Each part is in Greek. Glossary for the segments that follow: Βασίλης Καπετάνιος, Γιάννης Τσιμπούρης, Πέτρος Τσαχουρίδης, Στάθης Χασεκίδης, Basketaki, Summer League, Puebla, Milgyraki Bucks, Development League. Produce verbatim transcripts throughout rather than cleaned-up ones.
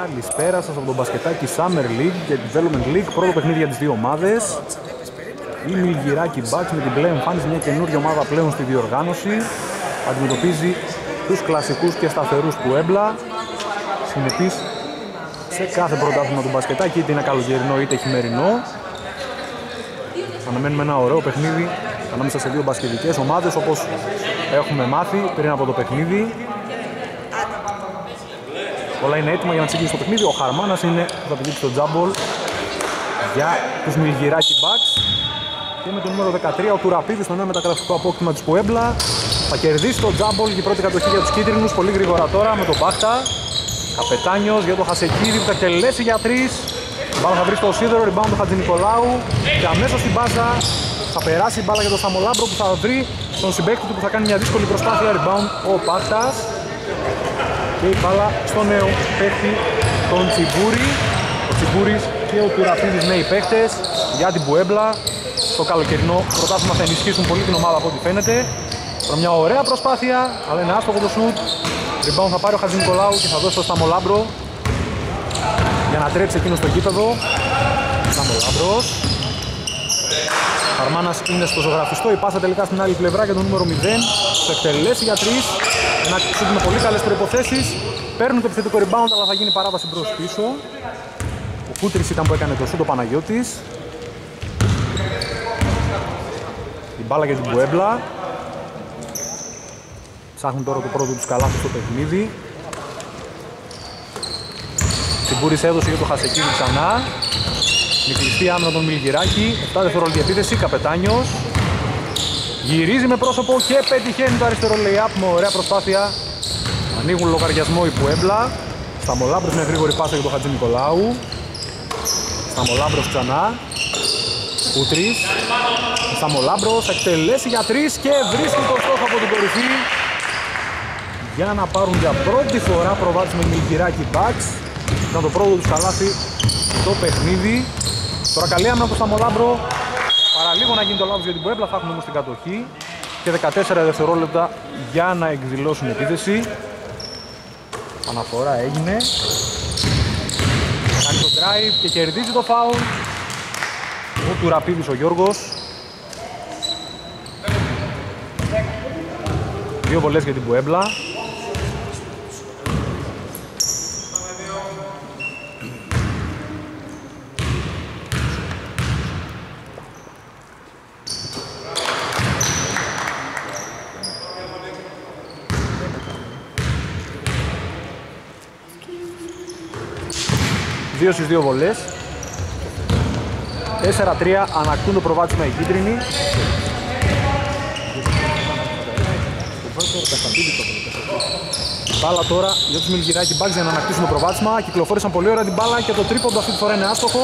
Καλησπέρα σας από τον Basketaki Summer League και Development League. Πρώτο παιχνίδι για τις δύο ομάδες. Η Milgyraki Bucks με την πλέον εμφάνιση, μια καινούργια ομάδα πλέον στη διοργάνωση. Αντιμετωπίζει τους κλασικούς και σταθερούς του Puebla. Συνεπής σε κάθε πρωτάθλημα του Basketaki, είτε είναι καλοκαιρινό είτε χειμερινό. Αναμένουμε ένα ωραίο παιχνίδι ανάμεσα σε δύο μπασκετικές ομάδες, όπως έχουμε μάθει πριν από το παιχνίδι. Όλα είναι έτοιμα για να ξεκινήσει το παιχνίδι. Ο Χαρμάνας είναι που θα πηγαίνει στο τζάμπολ για τους Milgyraki Bucks. Και με το νούμερο δεκατρία ο Τουραπίδης, το νέο μεταγραφικό απόκτημα της Puebla, θα κερδίσει το τζάμπολ και η πρώτη κατοχή για τους κίτρινους. Πολύ γρήγορα τώρα με τον Μπάχτα. Καπετάνιος για τον Χασεκίδη που θα τελέσει για τρεις. Μπάλα θα βρει στο σίδερο, rebound του Χατζηνικολάου. Και αμέσως στην μπάζα θα περάσει η μπάλα για τον Σαμολάμπρο που θα βρει τον συμπαίκτη του που θα κάνει μια δύσκολη προσπάθεια. Rebound ο Μπάχτας. Και η μπάλα στο νέο παίχτη, τον Τσιμπούρη. Ο Τσιμπούρης και ο Τουραπίδης, νέοι παίχτες για την Puebla. Στο καλοκαιρινό πρωτάθλημα θα ενισχύσουν πολύ την ομάδα από ό,τι φαίνεται. Τώρα μια ωραία προσπάθεια, αλλά είναι άστοχο το σουτ. Rebound θα πάρει ο Χατζηνικολάου και θα δώσει στο Σταμολάμπρο για να τρέξει εκείνο στο γήπεδο. Σταμολάμπρος. Χαρμάνας είναι στο ζωγραφιστό, η πάσα τελικά στην άλλη πλευρά για το νούμερο μηδέν. Θα εκτελέσει για τρεις. Να ξύγουν με πολύ καλές προϋποθέσεις. Παίρνουν το επιθετικό rebound, αλλά θα γίνει παράβαση μπρος πίσω. Ο Κούτρης ήταν που έκανε το σούτο, Παναγιώτης. Η μπάλα για την Puebla. Ψάχνουν τώρα το πρώτο τους καλάθι στο παιχνίδι. Τσιμπούρης έδωσε για το Χασεκίδη ξανά. Νικλειστή άμυνα τον Milgyraki. εφτά δευτερόλεπτα επίθεση, Καπετάνιος. Γυρίζει με πρόσωπο και πετυχαίνει το αριστερό lay-up με ωραία προσπάθεια. Ανοίγουν λογαριασμό η Puebla. Σταμολάμπρος με γρήγορη πάσα για τον Χατζηνικολάου. Σταμολάμπρος ξανά. Κούτρης. Σταμολάμπρος εκτελέσει για τρεις και βρίσκει το στόχο από την κορυφή. Για να πάρουν για πρώτη φορά προβάδισμα οι Milgyraki Bucks. Ήταν το πρώτο τους καλάθι στο παιχνίδι. Τώρα καλή άμυνα από τον Σταμολάμπρο. Παραλίγο να γίνει το λάθος για την Puebla, θα έχουμε όμως την κατοχή και δεκατέσσερα δευτερόλεπτα για να εκδηλώσουν επίθεση. Αναφορά έγινε. Κάνει το drive και κερδίζει το foul. Ο Τουραπίδης ο Γιώργος. Δύο βολές για την Puebla. Δύο στις δύο βολές. Τέσσερα τρία ανακτούν το προβάδισμα οι κίτρινοι. Μπάλα τώρα για τους Milgyraki Bucks για να ανακτήσουν το προβάδισμα. Κυκλοφόρησαν πολύ ωραία την μπάλα και το τρίποντο αυτή τη φορά είναι άστοχο.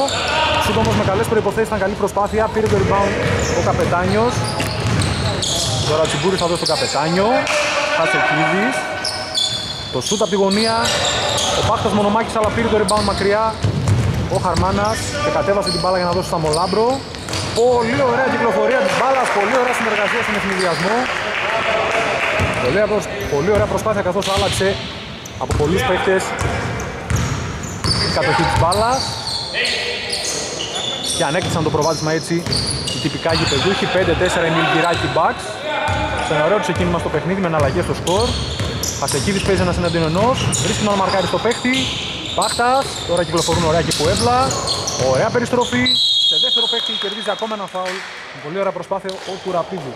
Σούτ όμως με καλές προϋποθέσεις, ήταν καλή προσπάθεια. Πήρε το rebound ο Καπετάνιος. Τώρα ο Τσιμπούρης θα δώσει τον Καπετάνιο. Χασεκίδης. Το σούτ από τη γωνία. Ο Πάχτας Μονομάκης, αλλά πήρε το rebound μακριά. Ο Χαρμάνας και κατέβασε την μπάλα για να δώσει στα Μολάμπρο. Πολύ ωραία κυκλοφορία της μπάλας, πολύ ωραία συνεργασία στον εθνιδιασμό. Πολύ ωραία προσπάθεια, καθώς άλλαξε από πολλούς παίκτες η κατοχή της μπάλας. Και ανέκτησαν το προβάδισμα έτσι οι τυπικά γηπεδούχοι. πέντε τέσσερα οι Milgyraki Bucks. Σε ένα ωραίο ξεκίνημα στο παιχνίδι με εναλλαγές στο σκορ. Πασεκίδης παίζει ένας εναντίον ενός, βρίσκει να μαρκάρει στο παίχτη. Πάχτας, τώρα κυκλοφορούν ωραία και Puebla. Ωραία περιστροφή, σε δεύτερο παίχτη κερδίζει ακόμα ένα φάουλ. Με πολύ ωραία προσπάθεια ο Κουραπίδης.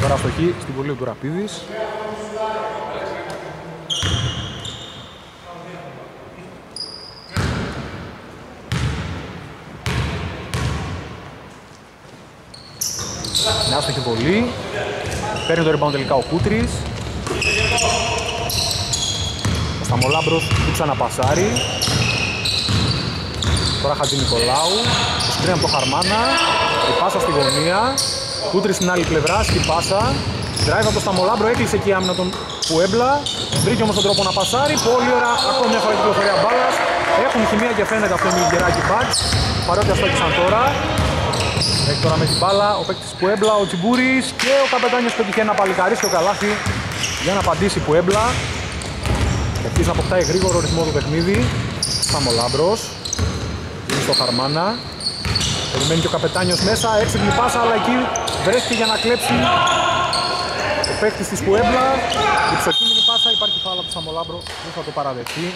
Τώρα αστοχή στην βολή ο Κουραπίδης. Είναι άστοχη βολή. Παίρνει το rebound τελικά ο Κούτρης. Ο Σταμολάμπρος που ξαναπασάρει. Τώρα Χατζηνικολάου. Το σκρίνει από το Χαρμάνα. Η πάσα στη γωνία. Κούτρης στην άλλη πλευρά. Στη πάσα. Drive από το Σταμολάμπρο. Έκλεισε εκεί η άμυνα των Puebla. Βρήκε όμως τον τρόπο να πασάρει. Πολύ ωραία. Ακόμα μια φορά κυκλοφορία μπάλας. Έχουν χημεία και φαίνεται αυτό είναι η Milgyraki Bucks, παρότι αστόχησαν τώρα. Έχει τώρα με την μπάλα ο παίκτης Puebla, ο Τσιμπούρης, και ο καπετάνιος πετυχαίνει να παλικαρίσει το καλάθι για να απαντήσει Puebla. Επίσης αποκτάει γρήγορο ρυθμό του παιχνίδι. Σαμολάμπρος, είναι στο Χαρμάνα. Περιμένει και ο καπετάνιος μέσα, έξυπνη πάσα, αλλά εκεί βρέθηκε για να κλέψει ο παίκτης της Puebla. Η ψοκίνητη πάσα, υπάρχει φάουλ από Σαμολάμπρο, δεν θα το παραδεχτεί.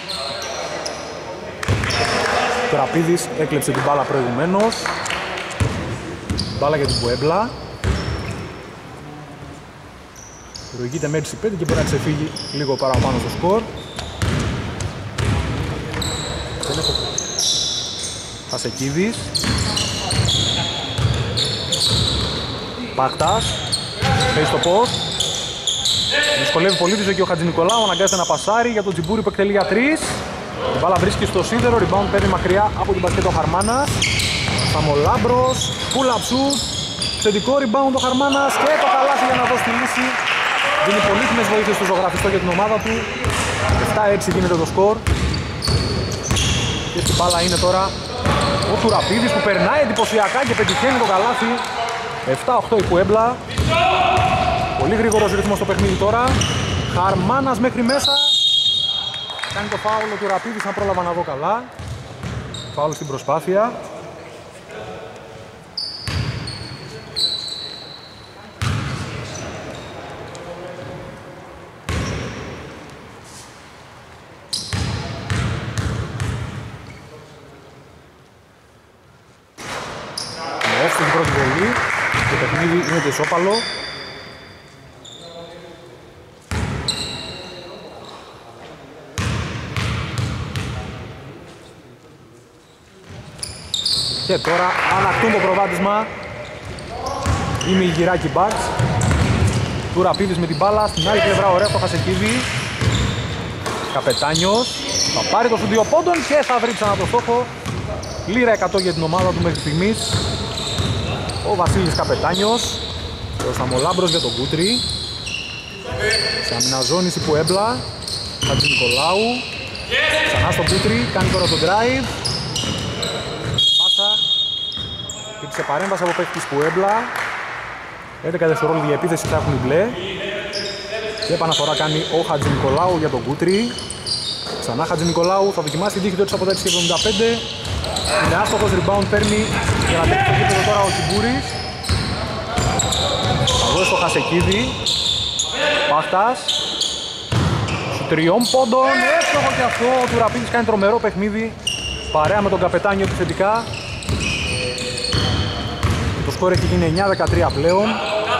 Ο Ραπίδης έκλεψε την μπάλα προηγουμένως. Μπάλα για την Puebla. Προηγείται με έξι πέντε και μπορεί να ξεφύγει λίγο παραπάνω στο σκορ. Χασεκίδης. Παχτάς. Παίζει στο πώς. Δυσκολεύει πολύ του και ο Χατζηνικολάου, αναγκάζεται να πασάρει για τον Τσιμπούρη που εκτελεί για τρεις. Η μπάλα βρίσκει στο σίδερο, rebound παίρνει μακριά από την μπασκέτα ο Χαρμάνας. Σαμολάμπρος, pull-up shoot, θετικό rebound ο Χαρμάνας και το καλάθι για να δώσει τη λύση. Δίνει πολύτιμες βοήθειες στο ζωγραφιστό για την ομάδα του. επτά έξι γίνεται το σκορ. Και στην μπάλα είναι τώρα ο Τουραπίδης που περνάει εντυπωσιακά και πετυχαίνει το καλάθι. επτά οκτώ η Puebla. Πολύ γρήγορος ρυθμός στο παιχνίδι τώρα. Χαρμάνας μέχρι μέσα. Κάνει το φάουλ του Ραπίδης, αν πρόλαβα να δω καλά. Φάουλ στην προσπάθεια. Με έφτιαξε την πρώτη βολή. Το παιχνίδι είναι το ισόπαλο. Και τώρα ανακτούν το προβάδισμα η Milgyraki Bucks. Του Ραπίδης με την μπάλα, στην άλλη πλευρά ωραία στο Χασεκίδη. Καπετάνιος θα πάρει το δύο πόντων και θα βρει ξανά το στόχο. Λίρα εκατό για την ομάδα του μέχρι στιγμής. Ο Βασίλης Καπετάνιος. Ο Σαμολάμπρος για τον Κούτρι. Σε αμυναζώνηση Puebla. Χατζηνικολάου. Ξανά στον Κούτρι, κάνει τώρα τον drive. Σε παρέμβαση από παίκτη της Puebla. έντεκα δευτερόλεπτα για επίθεση, θα έχουν οι μπλε. Και επαναφορά κάνει ο Χατζηνικολάου για τον Κούτρι. Ξανά Χατζηνικολάου, θα δοκιμάσει την τύχη του έξω από τα έξι εβδομήντα πέντε. Είναι άστοχος, rebound παίρνει για να τέξει το κήπεδο τώρα ο Τσιμπούρης. Θα δώσει το Χασεκίδη. Πάχτας. Στου τριών πόντων, έστοχο και αυτό. Ο Τουραπίδης κάνει τρομερό παιχνίδι παρέα με τον καπετάνιο επιθετικά. Τώρα έχει γίνει εννιά δεκατρία πλέον,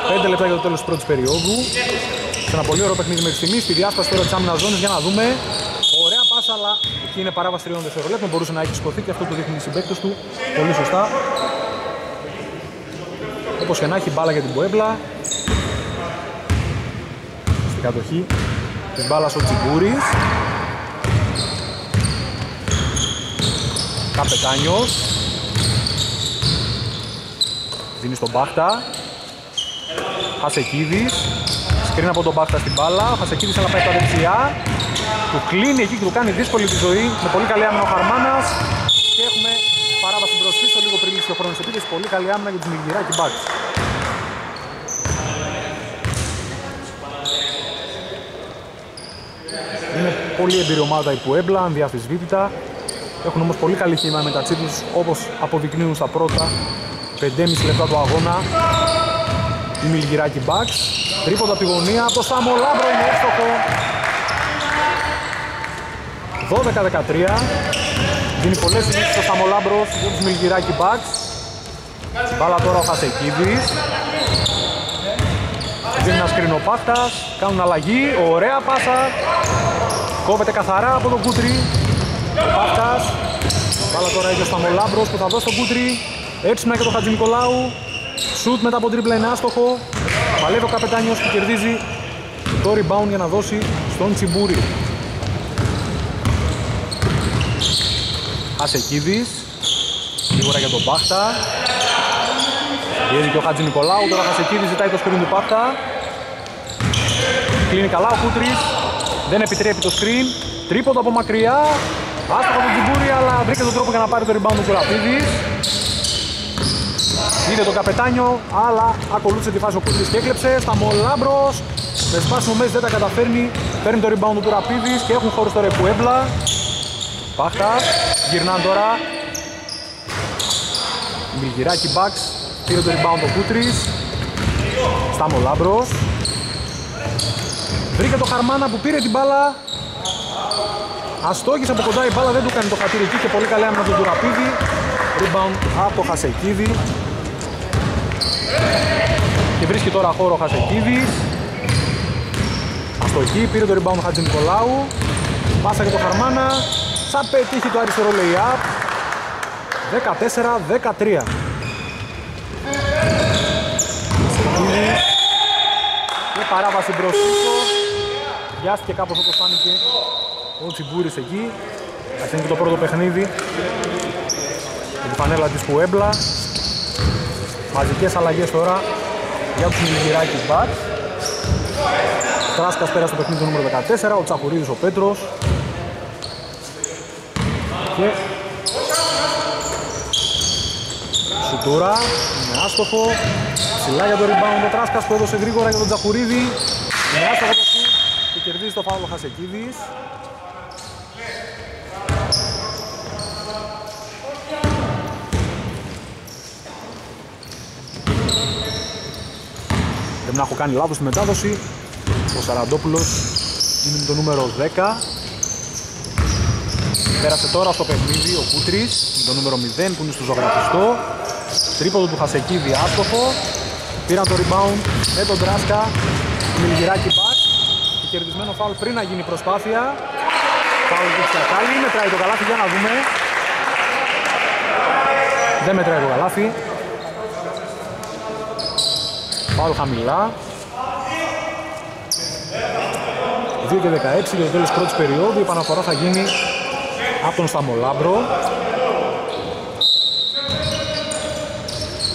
πέντε λεπτά για το τέλος της πρώτης περίοδου. Σε ένα πολύ ωραίο παιχνίδι μέχρι στιγμή, στη διάσταση τώρα της άμυνας ζώνης, για να δούμε. Ωραία πάσα, αλλά εκεί είναι παράβαση τριών δευτερολέπτων, μπορούσε να έχει σκοθεί και αυτό το δείχνει οι συμπαίκτες του πολύ σωστά. Όπως και να έχει, μπάλα για την Puebla. Στην κατοχή την μπάλα στο Τσιμπούρης. Καπετάνιος. Δίνει στον Μπάχτα. Χασεκίδης. Σκρίνει από τον Μπάχτα στην μπάλα. Ο Χασεκίδης αλλά πάει τα δεξιά. Του κλείνει εκεί και του κάνει δύσκολη τη ζωή. Με πολύ καλή άμυνα ο Χαρμάνας. Και έχουμε παράβαση προς πίσω, λίγο πριν λήξει ο χρόνος επίθεσης. Πολύ καλή άμυνα για τους Milgyraki Bucks. Είναι πολύ εμπειρή ομάδα η Puebla, ανδιαφυσβήτητα. Έχουν όμως πολύ καλή χημεία μεταξύ τους, όπως αποδεικνύουν στα πρώτα πέντε και μισό λεπτά του αγώνα η Milgyraki Bucks. Τρίποντα από τη γωνία, το Σαμολάμπρο είναι έστοχο. δώδεκα δεκατρία. Δίνει πολλές συνήθειες ο Σαμολάμπρος για τους Milgyraki Bucks. Μπάλα τώρα ο Χασεκίδης. Δίνει ένας κρινοπάκτας, κάνουν αλλαγή, ωραία πάσα. Κόβεται καθαρά από τον Κούτρι. Πάκτας. Μπάλα τώρα έχει ο Σαμολάμπρος που θα δώσει τον Κούτρι. Έξυπνα και το Χατζηνικολάου. Σουτ μετά από τρίπλα είναι άστοχο. Παλεύει ο καπετάνιος που κερδίζει το rebound για να δώσει στον Τσιμπούρη. Ασεκίδης. Σίγουρα για τον Πάχτα. Πιέζει και ο Χατζηνικολάου. Τώρα Ασεκίδης ζητάει το screen του Πάχτα. Κλείνει καλά ο Κούτρης. Δεν επιτρέπει το screen. Τρίποντο από μακριά. Άστοχα από την Κούρη, αλλά βρήκε τον τρόπο για να πάρει το rebound του Κουραπίδης. Είδε τον καπετάνιο, αλλά ακολούθησε τη φάση ο Κούρης και έκλεψε. Σταμολάμπρος, με σπάσιμο μέση δεν τα καταφέρνει. Παίρνει το rebound του Κουραπίδης και έχουν χώρο στο ρε Πουέμπλα. Πάχτας, γυρνάνε τώρα. Μιλγυράκι Bucks, πήρε το rebound ο Κούτρης. Σταμολάμπρος. Βρήκε το Χαρμάνα που πήρε την μπάλα. Αστόχησε από κοντά η μπάλα, δεν του κάνει το χατήρι εκεί και πολύ καλή άμυνα του Κουραπίδη. Rebound από το Χασεκίδη. Και βρίσκει τώρα χώρο ο Χασεκίδης. Αστοχή, πήρε το rebound ο Χατζη Νικολάου. Πάσα και το Χαρμάνα. Θα πετύχει το αριστερό lay-up. δεκατέσσερα δεκατρία. Και παράβαση μπρος πίσω. Βιάστηκε κάπως όπως φάνηκε ο Τσιμπούρης εκεί. Αυτό είναι και το πρώτο παιχνίδι. Με τη φανέλα της Πουέμπλα. Μαζικές αλλαγές τώρα για τους Μιλγυράκης Bucks. Τράσκας πέρασε το παιχνίδι νούμερο δεκατέσσερα, ο Τσαχουρίδης ο Πέτρος. Και σουτούρα, είναι άστοχο. Ψηλά για το rebound ο Τράσκας που έδωσε γρήγορα για τον Τσαχουρίδη. Είναι άστοχο το σουτ και κερδίζει το φάουλ ο Χασεκίδης. Πρέπει να έχω κάνει λάθος στη μετάδοση. Ο Σαραντόπουλος είναι με το νούμερο δέκα. Πέρασε τώρα στο παιχνίδι ο Κούτρης με το νούμερο μηδέν που είναι στο ζωγραφιστό. Τρίποδο του Χασεκίδη άστοχο. Πήραν το rebound με τον Τράσκα. Μιλγυράκι Bucks. Και κερδισμένο φάουλ πριν να γίνει προσπάθεια. Φάουλ του Τσακάλι. Μετράει το καλάθι για να δούμε. Δεν μετράει το καλάθι. Φάουλ χαμηλά. δύο και δεκαέξι για το τέλος πρώτης περίοδου. Η επαναφορά θα γίνει από τον Σταμολάμπρο.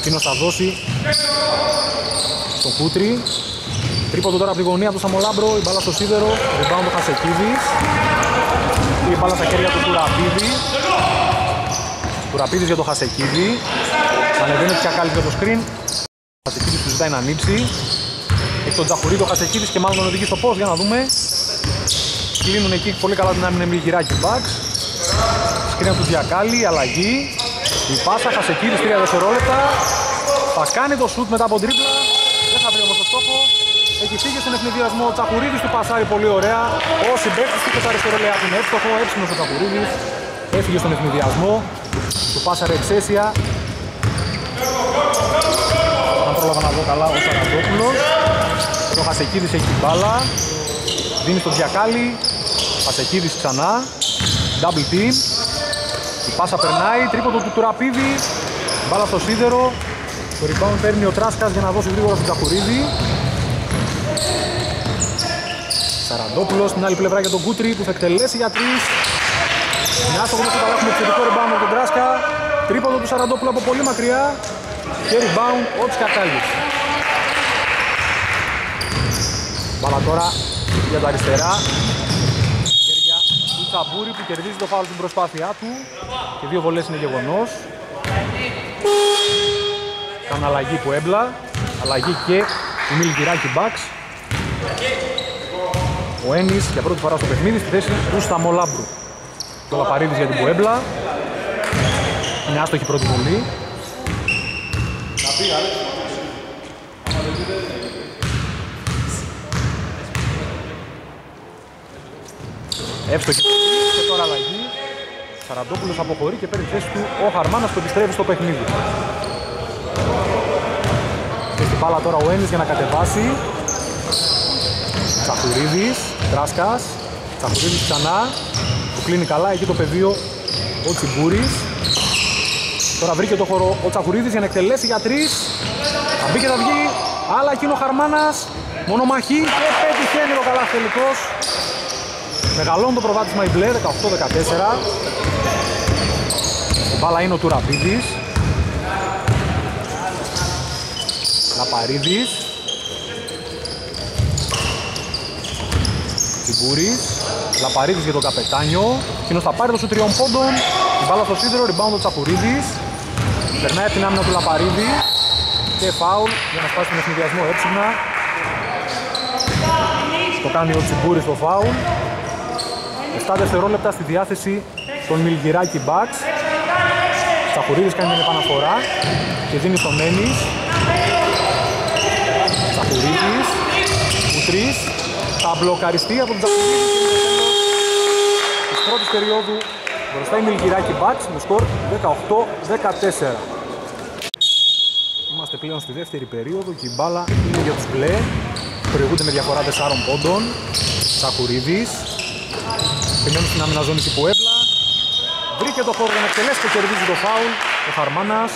Τίνος θα δώσει στον Κούτρι. Τρίποντο τώρα από τη γωνία του Σταμολάμπρο. Η μπάλα στο σίδερο. Rebound του Χασεκίδης. Η μπάλα στα χέρια του Κουραπίδη. Κουραπίδης για το Χασεκίδη. Ανεβαίνει πια κάλυπτε το screen. Ο Χασεκίδης του ζητάει να ανοίξει. Έχει τον Τζαχουρίδη ο Χασεκίδης και μάλλον τον οδηγεί στο πώς για να δούμε. Κλείνουν εκεί πολύ καλά την άμυνα Μιλγυράκι Bucks. Σκρίναν του Διακάλη, αλλαγή. Η πάσα, Χασεκίδης, τρία δευτερόλεπτα. Θα κάνει το σουτ μετά από τρίπλα. Δεν θα βρει όμως το στόχο. Έχει φύγει στον ευνηδιασμό. Ο Τζαχουρίδης του πασάρει πολύ ωραία. Ο συμπαίκτης του αριστερό λέει είναι εύστοχο. Έψινος ο Τζαχουρίδης. Έφυγε στον ευνηδιασμό. Του πάσαρε εξαίσια. Πρόλαβα να δω καλά ο Σαραντόπουλος. Ο Χασεκίδης έχει μπάλα. Δίνει στον Διακάλη. Χασεκίδης ξανά. Double team. Η πάσα περνάει. Τρίποντο του Τουραπίδη. Μπάλα στο σίδερο. Το rebound παίρνει ο Τράσκας για να δώσει γρήγορα στον Τζαχουρίδη. Σαραντόπουλος στην άλλη πλευρά για τον Κούτρι που θα εκτελέσει για τρεις. Μια άστοχο μέσα καλά έχουμε εξαιρετικό rebound από τον Τράσκα. Τρίποντο του Σαραντόπουλου από πολύ μακριά. Και rebound ο Τσακάλης. Μπάλα τώρα για τα αριστερά. Χέρια του Τσαμπούρη που κερδίζει το φάουλ στην προσπάθειά του. Και δύο βολές είναι γεγονός. Κάνουν αλλαγή που έμπλα. Αλλαγή και η Μιλγυράκι Bucks. Ο Ένις για πρώτη φορά στο παιχνίδι στη θέση του Σταμολάμπρου. Το Λαπαρίδης για την Πουέμπλα. Μια άστοχη πρώτη βολή. Εύστοχη και τώρα αλλαγή. Σαραντόπουλος αποχωρεί και παίρνει θέση του ο Χαρμάνας που επιστρέφει στο παιχνίδι. Και στην μπάλα τώρα ο Ένις για να κατεβάσει. Τσαχουρίδης, Τράσκας. Τσαχουρίδης ξανά. Του κλείνει καλά εκεί το πεδίο ο Τσιμπούρης. Τώρα βρήκε το χώρο ο Τσαχουρίδης για να εκτελέσει για τρεις. Θα μπει και θα βγει, αλλά εκείνο ο Χαρμάνας. Μονομαχή και πετυχαίνει το καλάθι τελικός. Μεγαλώνει το προβάδισμα οι μπλε, δεκαοκτώ δεκατέσσερα. Ο μπάλα είναι ο Τουραπίδης. Λαπαρίδης. Τσιμπούρης. Λαπαρίδης για τον Καπετάνιο. Εκείνος θα πάρει το σου τριών πόντων. Μπάλα στο σίδερο, rebound ο Τσαπουρίδης. Περνάει την άμυνα του Λαπαρίδη. Και φάουλ για να σπάσει τον εθνιδιασμό έψυγνα. Το κάνει ο Τσιμπούρης το φάουλ. εφτά δευτερόλεπτα στη διάθεση των Μιλγυράκη Bucks. Τσαπουρίδης κάνει την επαναφορά και δίνει στον Ένις. Τσαπουρίδης, Κουτρίς, θα μπλοκαριστεί από τον Τσαπουρίδη και είναι το τέλος της πρώτης περίοδου. Μπροστά η Μιλγυράκη Bucks με σκορ δεκαοκτώ δεκατέσσερα. Είμαστε πλέον στη δεύτερη περίοδο και η μπάλα είναι για τους μπλε. Προηγούνται με διαφορά τεσσάρων πόντων. Τσακουρίδης. Πηγαίνουν στην άμυνα ζώνη του Πουέμπλα. Βρήκε το χώρο για να εκτελέσει και κερδίζει το φάουλ. Ο Χαρμάνας.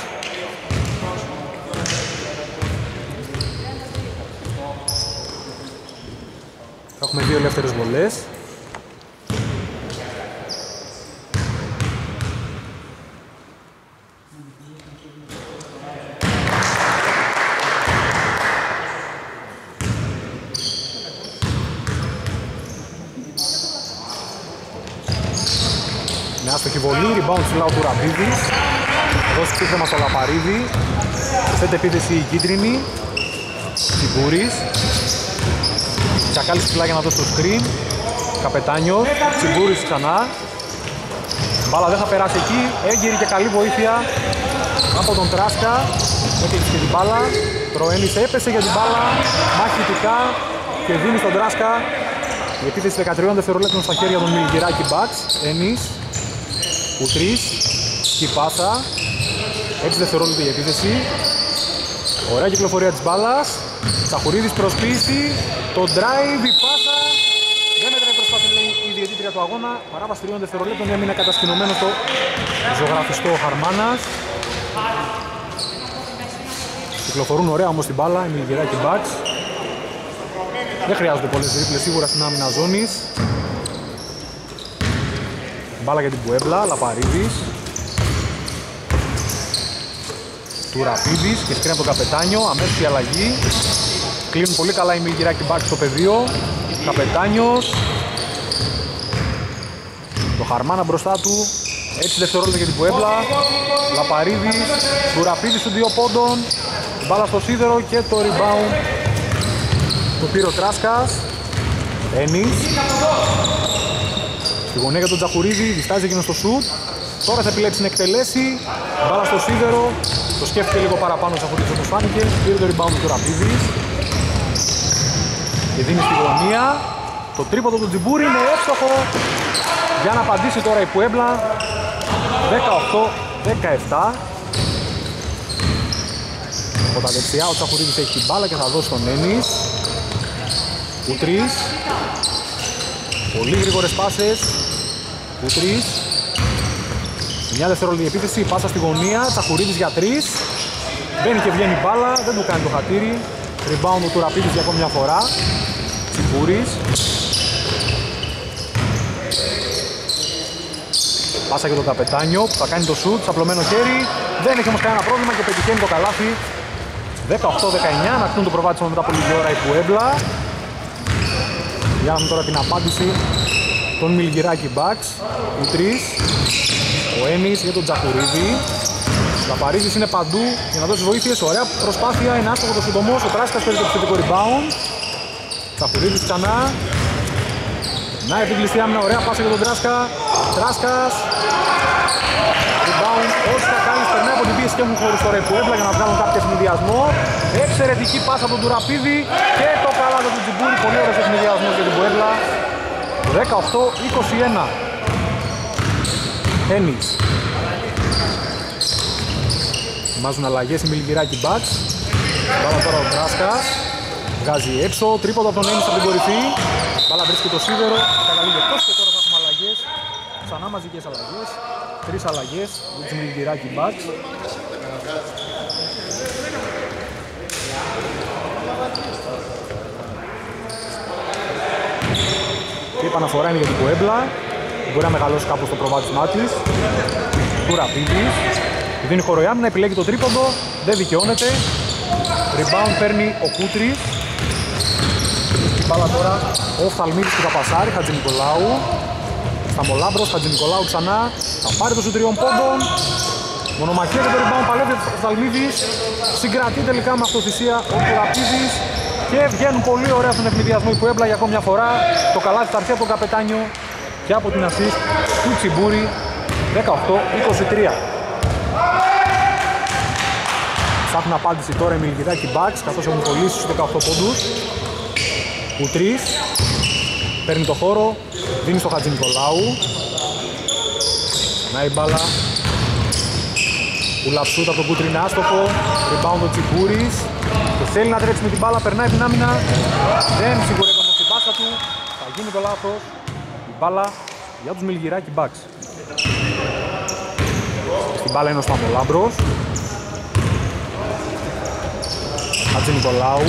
Θα έχουμε δύο ελεύθερες βολές. Βολή, rebound φυλάω του Ραπίδης. Δώσει πίθεμα στο Λαπαρίδη. Φέτε επίθεση η κίτρινη. Τσιμπούρης. Τσακάλης ψηλά για να δώσει το screen. Καπετάνιος. Τσιμπούρης ξανά. Μπάλα δεν θα περάσει εκεί. Έγκαιρη και καλή βοήθεια από τον Τράσκα. Έκλεισε και την μπάλα. Τροένης έπεσε για την μπάλα. Μαχητικά και δίνει στον Τράσκα. Η επίθεση δεκατριών δευτερολέπτων στα χέρια των Μιλγυράκη Bucks. Ένις. Κουτρίς, σκυπάσα, έξι δευτερόλεπτα η επίθεση. Ωραία κυκλοφορία της μπάλας. Τσαχουρίδης προσποίηση, το drive, η πάσα. Δεν μετράει προσπάθεια η διαιτήτρια του αγώνα. Παράβαση τριών δευτερολέπτων, έμεινε κατασκηνωμένο το ζωγραφιστό ο Χαρμάνας. Κυκλοφορούν ωραία όμως την μπάλα, η Μιλγυράκη Bucks. Δεν χρειάζονται πολλές ρίπλες σίγουρα στην άμυνα ζώνης. Μπάλα για την Πουέμπλα, Λαπαρίδης. Του Ραπίδης και σκρίνει από τον Καπετάνιο, αμέσως η αλλαγή. Κλείνουν πολύ καλά οι Μιλγυράκη Bucks στο πεδίο. Καπετάνιος. Το Χαρμάνα μπροστά του. έξι δευτερόλεπτα για την Πουέμπλα. Λαπαρίδης, του Ραπίδης του δύο πόντων. Μπάλα στο σίδερο και το rebound. Το πήρε ο Τράσκας. Ένις. Στη γωνία για τον Τσαχουρίδη, διστάζει εκείνο στο σουτ. Τώρα θα επιλέξει να εκτελέσει. Μπάλα στο σίδερο. Το σκέφτηκε λίγο παραπάνω ο Τσαχουρίδης όπως φάνηκε. Πήρε το rebound του Ραπίδης. Και δίνει στη γωνία. Το τρίποντο του Τζιμπούρη είναι εύστοχο. Για να απαντήσει τώρα η Πουέμπλα. δεκαοκτώ δεκαεπτά. Από τα δεξιά ο Τσαχουρίδης έχει την μπάλα και θα δώσει τον Ένις. Κουτρίς. Πολύ γρήγορες πάσες. Κουτρίς. Μια δευτερόλεπτη επίθεση. Πάσα στη γωνία. Τσαχουρίδης για τρεις. Μπαίνει και βγαίνει μπάλα. Δεν του κάνει το χατήρι. Rebound του Ραπίδης για ακόμη μια φορά. Τσιμπούρης. Πάσα και τον Καπετάνιο που θα κάνει το σουτ. Απλωμένο χέρι. Δεν έχει όμως κανένα πρόβλημα και πετυχαίνει το καλάθι. δεκαοκτώ δεκαεννιά. Να κτούν το προβάτισμα μετά από λίγη ώρα η Πουέμπλα. Για να δούμε τώρα την απάντηση των Μιλγυράκη Bucks. Οι τρεις, ο Ένις για τον Τσαχουρίδη. Λαπαρίδης είναι παντού για να δώσει βοήθειες. Ωραία προσπάθεια, είναι άστοχο το συντομός. Ο Τράσκας παίρνει το επιθετικό rebound. Τσαχουρίδης ξανά. Να επιγκλειστεί άμυνα, ωραία πάσα για τον Τράσκα. Τράσκας. Rebound, όσοι θα κάνεις περνάει από την πίεση και έχουν χωρίς τώρα η Πουέμπλα για να βγάλουν κάποιο εθνιδιασμό. Εξαιρετική πάσα από τον Τουραπίδη και το καλάθι του Τζιμπούρη. Πολύ ωραίος εθνιδιασμός για την Πουέμπλα. δεκαοκτώ είκοσι ένα. Ένις. Μάζουν αλλαγές οι Μιλγυράκη Bucks. Μπάλα τώρα ο Τράσκας. Βγάζει έξω, τρίποντο από τον Ένις από την κορυφή. Μπάλα βρίσκει το σίδερο. Καταλήγει εκτός και τώρα θα έχουμε αλλαγές. Ξανά μαζικές αλλαγές. Τρεις αλλαγές για τους Μιλγυράκη Bucks. Και η επαναφορά είναι για την Πουέμπλα. Μπορεί να μεγαλώσει κάπως το προβάδισμά της. Του Ραπίδης. Δίνει χώρο η άμυνα, επιλέγει το τρίποντο. Δεν δικαιώνεται. Rebound παίρνει ο Κούτρης. μπάλα τώρα ο Φθαλμίδης του Καπασάρη, Χατζηνικολάου. Σταμολάμπρος, Χατζηνικολάου ξανά. Θα πάρει το σου τριών πόντων. Μονομαχία το rebound, παλεύει ο Φθαλμίδης. Συγκρατεί τελικά με αυτοθυσία ο Κουραπίδης. Και βγαίνουν πολύ ωραία στον ευνηδιασμό η Πουέμπλα για ακόμη μια φορά. Το καλάθι θα έρθει από τον καπετάνιο και από την ασίστ του Τσιμπούρη. Δεκαοκτώ είκοσι τρία. Ψάχνουν απάντηση τώρα οι Μιλγυράκοι Bucks, καθώς έχουν κολλήσει στους δεκαοκτώ πόντους. Κουτρίς παίρνει το χώρο, δίνει στο Χατζηνικολάου. Να η μπάλα. Ουλαψούτα από τον Κουτρίνη, άστοχο. Rebound ο Τσιμπούρης. Και θέλει να τρέξει με την μπάλα, περνάει την άμυνα. Δεν σιγουρεύει όμως την πάσα του. Θα γίνει το λάθος. Η μπάλα για τους Μιλγυράκοι Bucks. Στην μπάλα είναι ο Σταμολάμπρος. Χατζηνικολάου.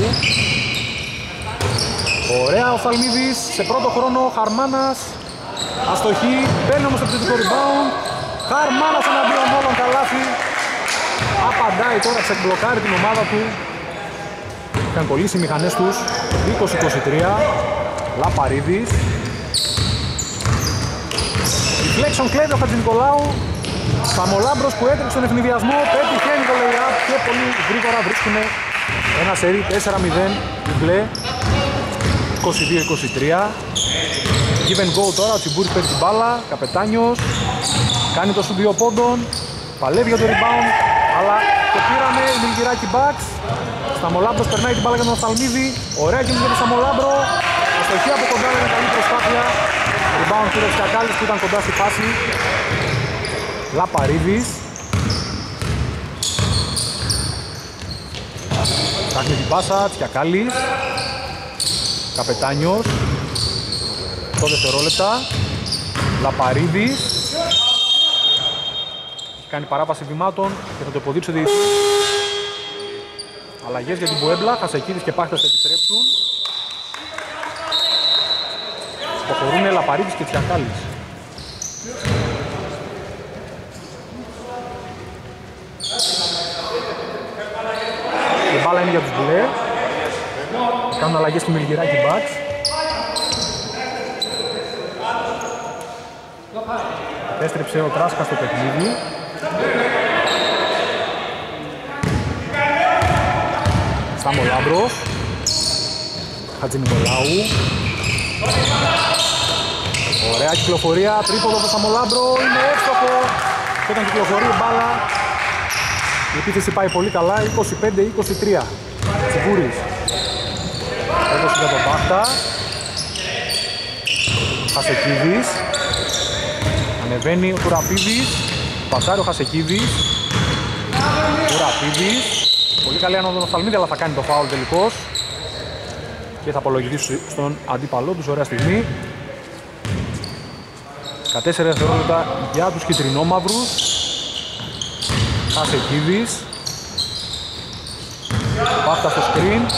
Ωραία ο Φθαλμίδης, σε πρώτο χρόνο Χαρμάνας. Αστοχή, παίρνει όμως το επιθετικό rebound. Χαρμάνας εναντίον όλων, καλάθι. Απαντάει τώρα, ξεμπλοκάρει την ομάδα του. Είχαν κολλήσει οι μηχανές τους. είκοσι είκοσι τρία. Λαπαρίδης. Deflection κλέβει ο Χατζηνικολάου. Σταμολάμπρος που έτρεξε τον ευνηδιασμό, πετυχαίνει το lay-up και πολύ γρήγορα βρίσκουν ένα σερί τέσσερα μηδέν, διπλέ είκοσι δύο είκοσι τρία. Give and go τώρα, ο Τσιμπούρης παίρνει την μπάλα, καπετάνιος, κάνει το σουντιό πόντων, παλεύει για το rebound, αλλά το πήρανε οι Μιλγυράκοι Bucks. Σταμολάμπρος περνάει την μπάλα για τον Φθαλμίδη, ωραία κίνηση για τον Σταμολάμπρο, αστοχή από κοντά, είναι καλή προσπάθεια, rebound του Ρεψιακάλης που ήταν κοντά στη φάση. Λαπαρίδης ψάχνει την πάσα, Τσιακάλης, Καπετάνιος, οκτώ δευτερόλεπτα, Λαπαρίδης, έχει κάνει παράβαση βημάτων και θα το υποδείξει ο διαιτητής. Αλλαγές για την Πουέμπλα, Χασεκίδης και Πάχτας θα επιστρέψουν. Προχωρούνε Λαπαρίδης και Τσιακάλης. Είναι για τους μπλε. Κάνουν αλλαγές του Μιλγυράκη Bucks. Επέστρεψε ο Τράσκας στο παιχνίδι. Σταμολάμπρος, Χατζηνικολάου. Ωραία κυκλοφορία, τρίποδο από Σταμολάμπρο, είναι έξοχο. Και όταν κυκλοφορεί η μπάλα, η επίθεση πάει πολύ καλά, είκοσι πέντε είκοσι τρία. Τσιμπούρης. Έδωσε για τον Μπάχτα. Χασεκίδης. Ανεβαίνει ο Κουραπίδης. Πασάρει ο Χασεκίδης. Κουραπίδης. Πολύ καλή ανώδυνο Φθαλμίδη, αλλά θα κάνει το φάουλ τελικώς. Και θα απολογηθεί στον αντίπαλό τους, ωραία στιγμή. δεκατέσσερα δευτερόλεπτα για τους κιτρινόμαυρους. Χασεκίδης. Πάχτα στο screen.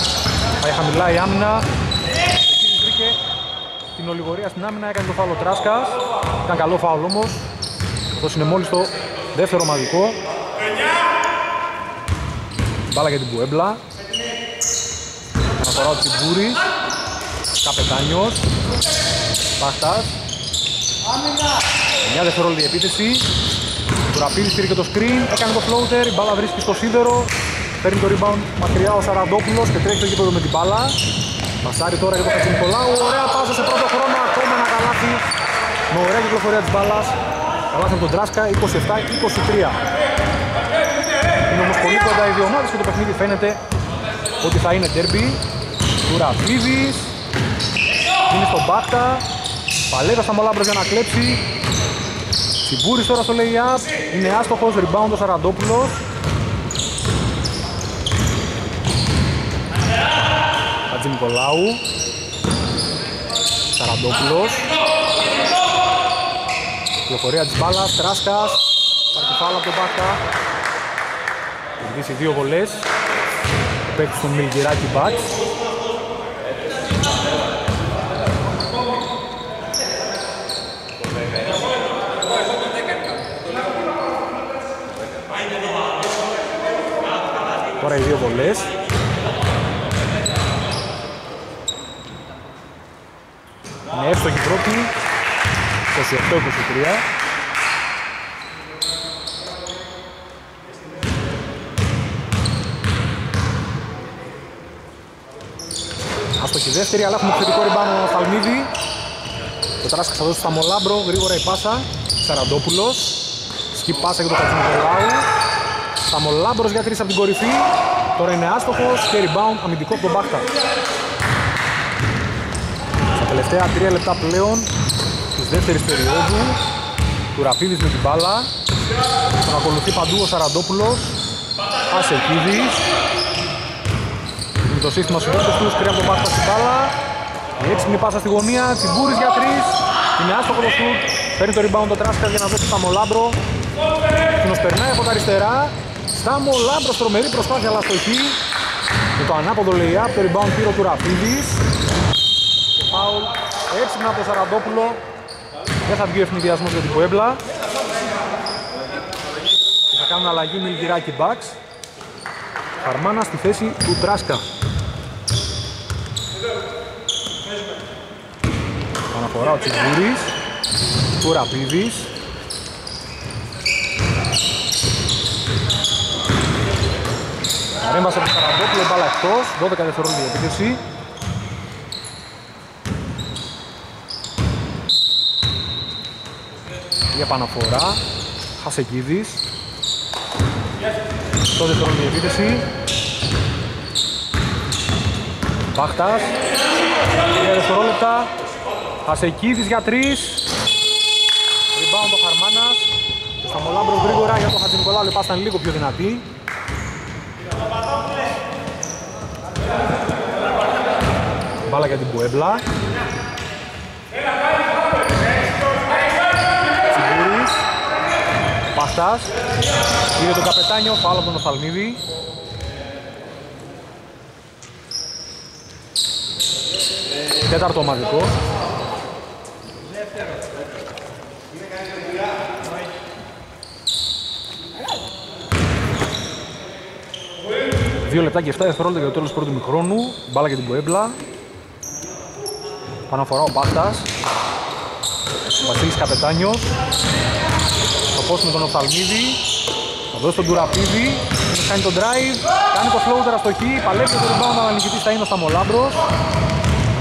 Πάει χαμηλά η άμυνα. Χασεκίδης βρήκε την ολιγορία στην άμυνα. Έκανε το φάουλ ο Τράσκας. Ήταν καλό φάουλ όμως. Αυτό είναι μόλις το δεύτερο μαγικό. Μπάλα για την Πουέμπλα. Αναφορά ο Τσιμπούρης. Καπετάνιος. Πάχτας. εννιά δευτερόλεπτα η επίθεση. Κουραπίδης πήρε και το screen, έκανε το floater, η μπάλα βρίσκει στο σίδερο. Παίρνει το rebound μακριά ο Σαραντόπουλος και τρέχει το γήπεδο με την μπάλα. Μασάρι τώρα για τον Χατζηνικολάου, ωραία πάσα σε πρώτο χρόνο, ακόμα ένα καλάθι. Με ωραία κυκλοφορία της μπάλας, καλάθι από τον Τράσκα, είκοσι επτά είκοσι τρία. Είναι όμως πολύ κοντά οι δύο ομάδες και το παιχνίδι φαίνεται ότι θα είναι derby. Κουραπίδης, είναι στον Μπάχτα, παλεύει ο Σταμολάμπρος για να κλέψει. Τσιμπούρης τώρα στο lay-up, είναι άστοχος, rebound ο Σαραντόπουλος. Χατζηνικολάου, Σαραντόπουλος. Κυκλοφορία της μπάλας, Τράσκας, παρκυφάλα από τον Μπάκα. Κερδίσει δύο βολές, παίξει στον Μιλγυράκη Bucks. Τώρα οι δύο βολές. στο Κυπρόπουλο, είκοσι οκτώ είκοσι τρία. Άστοχη δεύτερη, αλλά έχουμε θετικό ριμπάνο Φαλμίδη. Το Τράσκας θα δώσει στα Μολάμπρο, γρήγορα η πάσα. Σαραντόπουλος, σκι πάσα για το Χατζημικολάου. Στα Μολάμπρος για κρίση από την κορυφή. Τώρα είναι άστοχος και rebound αμυντικό από τον Μπάχτα. Στα τελευταία τρία λεπτά πλέον της δεύτερης περίοδου. Του Ραπίδης με την μπάλα. Τον ακολουθεί παντού ο Σαραντόπουλος. Ασελκίδης. Το σύστημα στους πρώτους τους, κρύβει από τον Μπάχτα στην μπάλα. Η έξυπνη πάσα στη γωνία, Τσιμπούρης για τρεις. Είναι άστοχο το σουτ, παίρνει το rebound το Τράσκας για να δώσει στα Μολάμπρο. Κοινος περνάει από τα αριστερά. Στα Μολάμπρο, τρομερή προσπάθεια, αλλά αστοχή. Με το ανάποδο lay-up, το rebound πήρε του Ραφίδης. Και φάουλ, έξυπνα από τον Σαραντόπουλο. Δεν θα βγει ο ευνηδιασμός για την Πουέμπλα. Και θα κάνουν αλλαγή Μιλγυράκι Bucks. Χαρμάνα στη θέση του Τράσκα. Αναφορά ο Τσιμπούρης, του Ραπίδης. Παρέμβασε από τον Σαραντόπουλο, μπάλα εκτός, δώδεκα δευτερόλεπτα επίθεση. Η επαναφορά, Χασεκίδης. Στο δευτερόλεπτα επίθεση. Μπάχτας, τρία δευτερόλεπτα. Χασεκίδης για τρεις. Rebound ο Χαρμάνας. Και στα Μολάμπρο γρήγορα για τον Χατζηνικολάου. Η πάσα ήταν λίγο πιο δυνατή. Μπάλα για την Πουέμπλα. Τσιμπούρης. Μπάχτας. Είδε τον καπετάνιο. Φάουλ από τον Φαλμίδη. Τέταρτο ομαδικό. Δύο λεπτά και εφτά δευτερόλεπτα για το τέλος του πρώτου μικρόνου. Μπάλα για την Πουέμπλα. Παναφορά ο Μπάχτας. Ο Βασίλης Καπετάνιος. Το πόστο με τον Οφθαλμίδη. Θα δώσει τον Τουραπίδη. Κάνει τον drive. Κάνει το floater αστοχή. Παλεύει το rebound, αλλά νικητής θα είναι ο Σταμολάμπρος.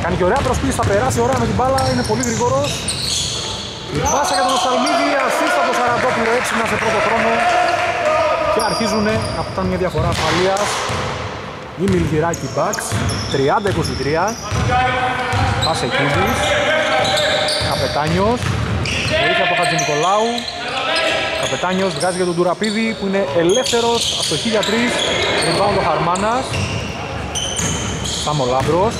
Κάνει και ωραία προσπίση, θα περάσει ωραία με την μπάλα. Είναι πολύ γρήγορος. Η πάσα για τον Οφθαλμίδη. Ασίστα από το Σαραντόπουλο, έξυπνα σε πρώτο χρόνο. Και αρχίζουν να φτάνουν μια διαφορά ασφαλείας. Η Μιλγυράκι Bucks, τριάντα είκοσι τρία. Πασεκίδης, Καπετάνιος, βοήθεια από Χατζηνικολάου. Καπετάνιος βγάζει για τον Τουραπίδη που είναι ελεύθερος, αστοχή για τρία. Rebound ο Χαρμάνας. Σταμολάμπρος.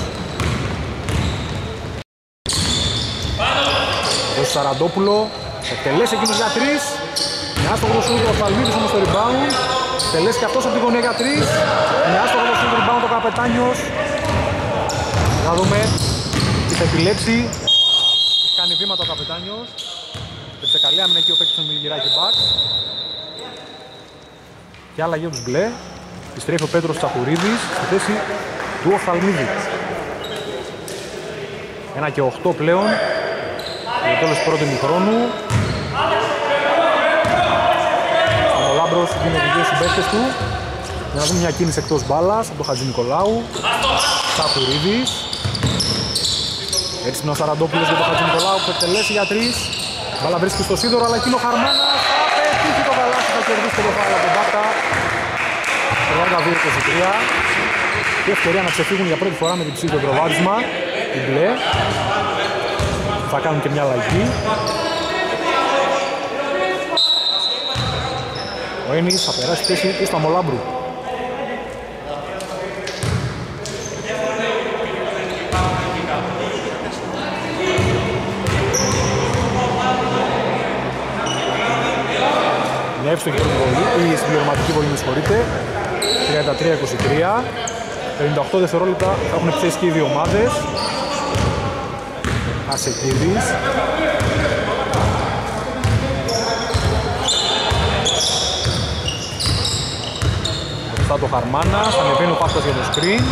Ο Σαραντόπουλο, εκτελέσει εκείνος για τρία. Είναι άστοχο το σούτ, ο Φαλμίδης όμως το rebound. Τελέσει και αυτός από τη γωνία για τρία. Είναι άστοχο το σούτ, το rebound ο Καπετάνιος. Να δούμε τι θα επιλέξει. Έχει κάνει βήματα ο Καπετάνιος. Πετσεκαλή άμυνα εκεί ο παίκτης του Μιλγυράκι Bucks. Και άλλαγε από τους μπλε. Επιστρέφει ο Πέτρος Τσακουρίδης στη θέση του ο Φαλμίδη. Ένα και οκτώ πλέον. Για τέλος πρώτου ημιχρόνου. Είναι οι δύο συμπαίκτες του. Για να δούμε μια κίνηση εκτός μπάλας από τον Χατζηνικολάου. Τσακουρίδης. Έτσι είναι ο Σαραντόπουλος για τον Χατζηνικολάου που εκτελέσει για τρεις. Μπάλα βρίσκει στο σίδωρο, αλλά εκείνο Χαρμάνας θα πετύχει το καλάθι, θα κερδίσει το φάουλ από τον Μπάχτα. τριάντα δύο είκοσι τρία. Και ευκαιρία να ξεφύγουν για πρώτη φορά με την ψήφη το προβάδισμα. Οι μπλε. Θα κάνουν και μια αλλαγή. Ο Ένις θα περάσει θέση του Σταμολάμπρου. Μια εύστοχη η συμπληρωματική βολή, με συγχωρείτε. τριάντα τρία είκοσι τρία. πενήντα οκτώ δευτερόλεπτα θα έχουν επιθέσει και οι δύο ομάδες. Ασεκίδης. Το Χαρμάνα, ανεβαίνει ο Πάχτας για το screen.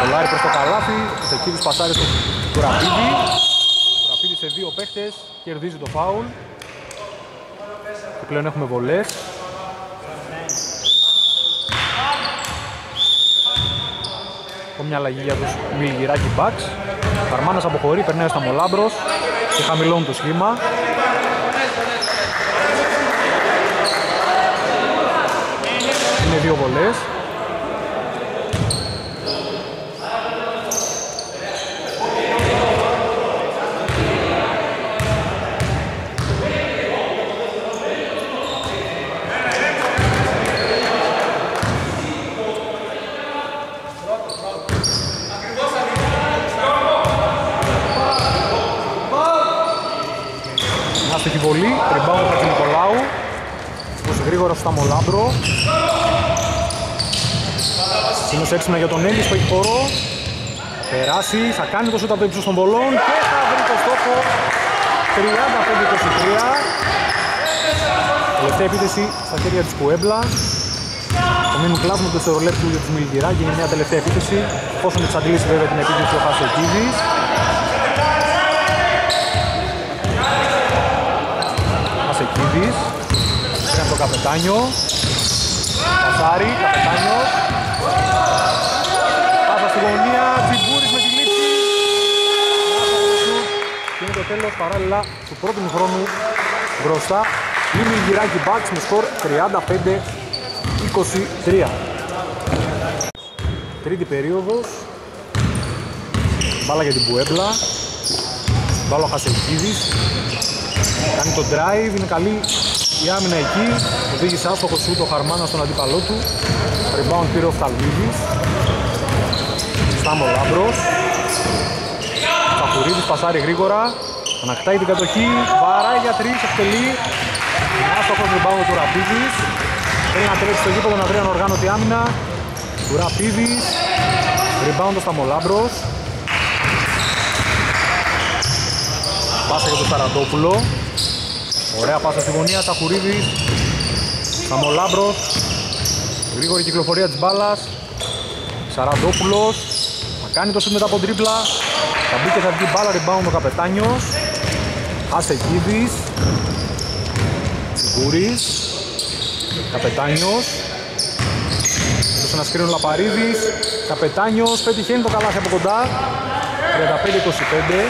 Κολάρι προς το καλάθι, σε εκεί τους πασάρι του Κουραφίδη. Κουραφίδη σε δύο παίχτες, κερδίζει το φάουλ. Και πλέον έχουμε βολές. Έχουμε μια αλλαγή για τους Μιλγυράκι Bucks. Καρμάνας αποχωρεί, περνάει στα Μολάμπρος και χαμηλώνει το σχήμα. Είναι δύο βολές. Ριμπάουντ από τον Νικολάου, πως γρήγορα στα Μολάμπρο. Συνός έξυπνα για τον Έλλης, το έχει χώρο. Περάσει, θα κάνει το σούτ από το ύψος των βολών και θα βρει το στόχο. τριάντα πέντε είκοσι τρία. Τελευταία επίθεση στα χέρια της Πουέμπλα. Το μήνου κλάβουμε το δευτερολέπτου για τους Μιλγυράκι. Είναι μια τελευταία επίθεση, πόσο εξαντλήσει βέβαια την επίθεση ο Χασοκίδης. Κίδης, πήραν το καπετάνιο, Πασάρι, καπετάνιος, πάσα στη γωνία, Τσιμπούρης με τη λήψη, και είναι το τέλος παράλληλα του πρώτου χρόνου μπροστά, η Μιλγυράκι Bucks με σκορ τριάντα πέντε είκοσι τρία. Τρίτη περίοδος, μπάλα για την Πουέμπλα, μπάλα ο Χασελκίδης. Κάνει το drive, είναι καλή η άμυνα εκεί. Οδήγησε άστοχο σούτ ο Χαρμάνα στον αντίπαλό του. Rebound πήρε ο Φθαλμίδης. Στάμο Λάμπρος. Παχουρίδης πασάρει γρήγορα. Ανακτάει την κατοχή. Βαράει για τρεις, εκτελεί. Άστοχος rebound του Ραπίδης. Θέλει να τρέξει στο γήπεδο να βρει ανοργάνωτη άμυνα. Του Ραπίδης. Rebound ο Στάμο Λάμπρος. Πάσα για τον Σαραντόπουλο. Ωραία πάσα στη γωνία, Ταχουρίδης, Σαμολάμπρος, γρήγορη κυκλοφορία της μπάλας, Σαραντόπουλος, θα κάνει το σουτ μετά από τρίπλα, θα μπει και θα βγει μπάλα, rebound ο Καπετάνιος, Ασεκίδης, Τσιγκούρης, Καπετάνιος, τους ανασκρίνουν Λαπαρίδης, Καπετάνιος, πετυχαίνει το καλάθι από κοντά, τριάντα πέντε είκοσι πέντε.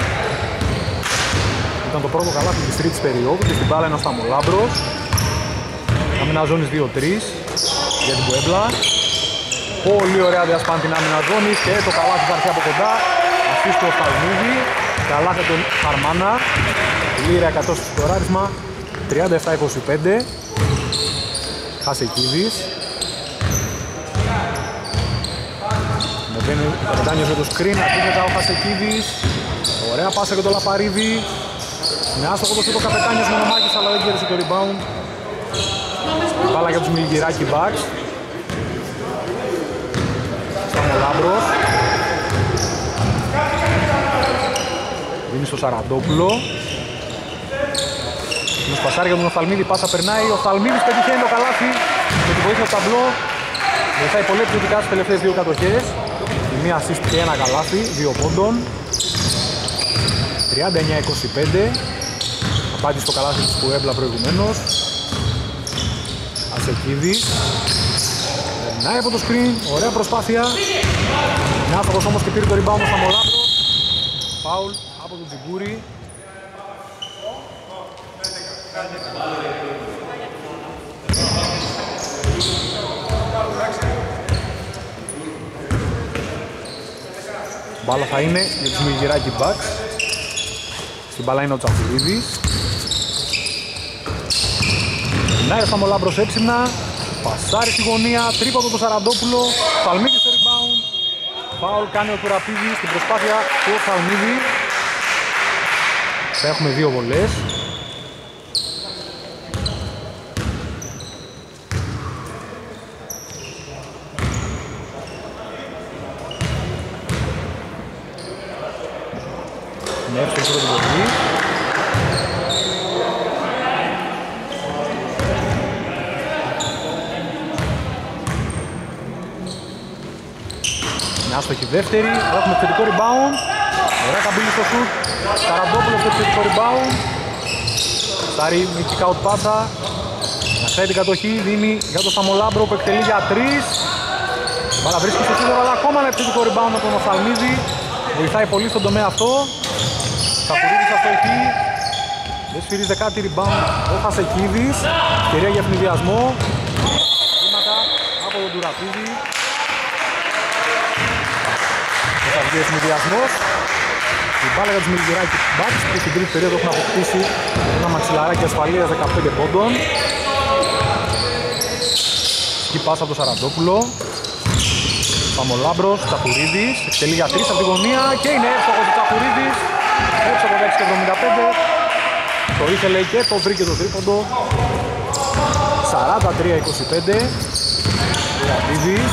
Ήταν το πρώτο καλάθι της τρίτης περίοδου και στην μπάλα είναι ο Σταμολάμπρος. Άμυνα ζώνης δύο τρία για την Πουέμπλα. Πολύ ωραία διασπάνει την άμυνα ζώνης και το καλάθι θα έρθει από κοντά. Ασίστ του Φαλμίδη, καλάθι τον Χαρμάνα. Λίρα εκατό στο σκοράρισμα, τριάντα επτά είκοσι πέντε. Χασεκίδης. Μπαίνει ο Καπετάνιος για το σκριν, αντίθετα ο Χασεκίδης. Ωραία πάσα και το Λαπαρίδη. Με άστοχο το σούτ ο Καπετάνιος Μονομάκης, αλλά δεν κέρδισε το rebound. Μπάλα για τους Μιλγυράκι Bucks. Σταμολάμπρος. Δίνει στο Σαραντόπουλο. Με σπασάρει για τον Οφθαλμίδη, πάσα περνάει. Ο Οφθαλμίδης πετυχαίνει το καλάθι με τη βοήθεια του ταμπλό. Βοηθάει πολύ επιθετικά στις τελευταίες δύο κατοχές. Η μία assist και ένα καλάθι, δύο πόντων. τριάντα εννιά είκοσι πέντε, απάντησε στο καλάθι της Πουέμπλα προηγουμένως. Ασεκίδης, περνάει από το screen, ωραία προσπάθεια. Είναι άστοχος όμως και πήρε το rebound στα Μολάμπρο. Φάουλ από τον Τζιμπούρη. Μπάλα θα είναι για τους Μιλγυράκι Bucks. Στην μπάλα είναι ο Τσαφουρίδης. Να έρθα μολά προς έξυπνα. Πασάρει στη γωνία, τρίποντο το Σαραντόπουλο. Φαλμίδης στο rebound. Φάουλ κάνει ο Κουραπίδης στην προσπάθεια του Φαλμίδη. Θα έχουμε δύο βολές. Δεύτερη, έχουμε θετικό rebound. Ωραία καμπύλη στο σουτ. Καραμπόπουλος πήρε το rebound. Σταρή με kick out πάσα. Να ξέρει την κατοχή, δίνει για τον Σαμολάμπρο που εκτελεί για τρεις. Μπάλα βρίσκει στο σύνδερο, αλλά ακόμα ένα επιθετικό rebound από τον Οφθαλμίδη. Βοηθάει πολύ στον τομέα αυτό. Σαφουρίδης αυτό εκεί. Δεν σφυρίζεται κάτι rebound. Ο Χασεκίδης. Ευκαιρία για ευνηδιασμό. Βήματα από τον Τουραπίδη. Θα βγει ο ευνηδιασμός. Η μπάλα για τους Μιλγυράκι Bucks και στην τρίτη περίοδο έχουν αποκτήσει ένα μαξιλαράκι ασφαλείας δεκαπέντε πόντων. Εκεί πάσα από τον Σαραντόπουλο. Παμολάμπρος, Τσαχουρίδης, εκτελεί για τρεις από τη γωνία και είναι εύστοχο του Τσαχουρίδης. Έψω από δέκα εβδομήντα πέντε, το ήθελε και το βρήκε το τρίποντο. σαράντα τρία είκοσι πέντε, Τσαχουρίδης.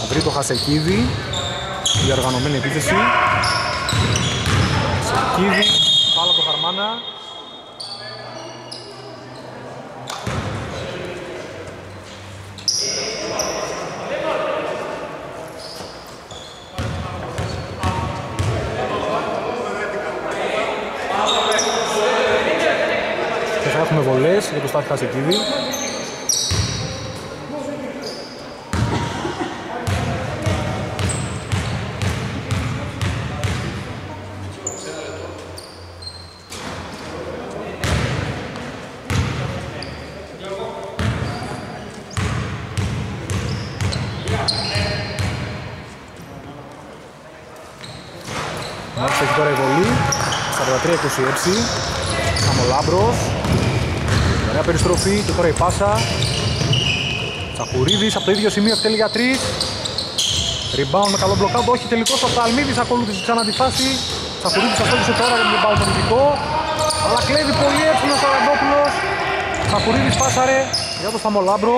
Θα βρει το Χασεκίδη, η οργανωμένη επίθεση. Χασεκίδη, πάλα το Χαρμάνα. Έχουμε βολές για το Στάθη Χασεκίδη. Μάλιστα έχει τώρα η βολή. σαράντα τρία είκοσι έξι. Σαμολάμπρος. Ωραία περιστροφή και τώρα η πάσα. Τσαχουρίδης από το ίδιο σημείο εκτελεί για τρία. Rebound με καλό μπλοκάδο. Όχι τελικός ο Ταλμίδης ακολούθησε ξανά τη φάση. Τσαχουρίδης ασχόλησε τώρα για τον rebound τον ειδικό. Αλλά κλέβει πολύ έψιλο ο Σαραντόπουλος. Τσαχουρίδης πάσαρε για τον Σταμολάμπρο.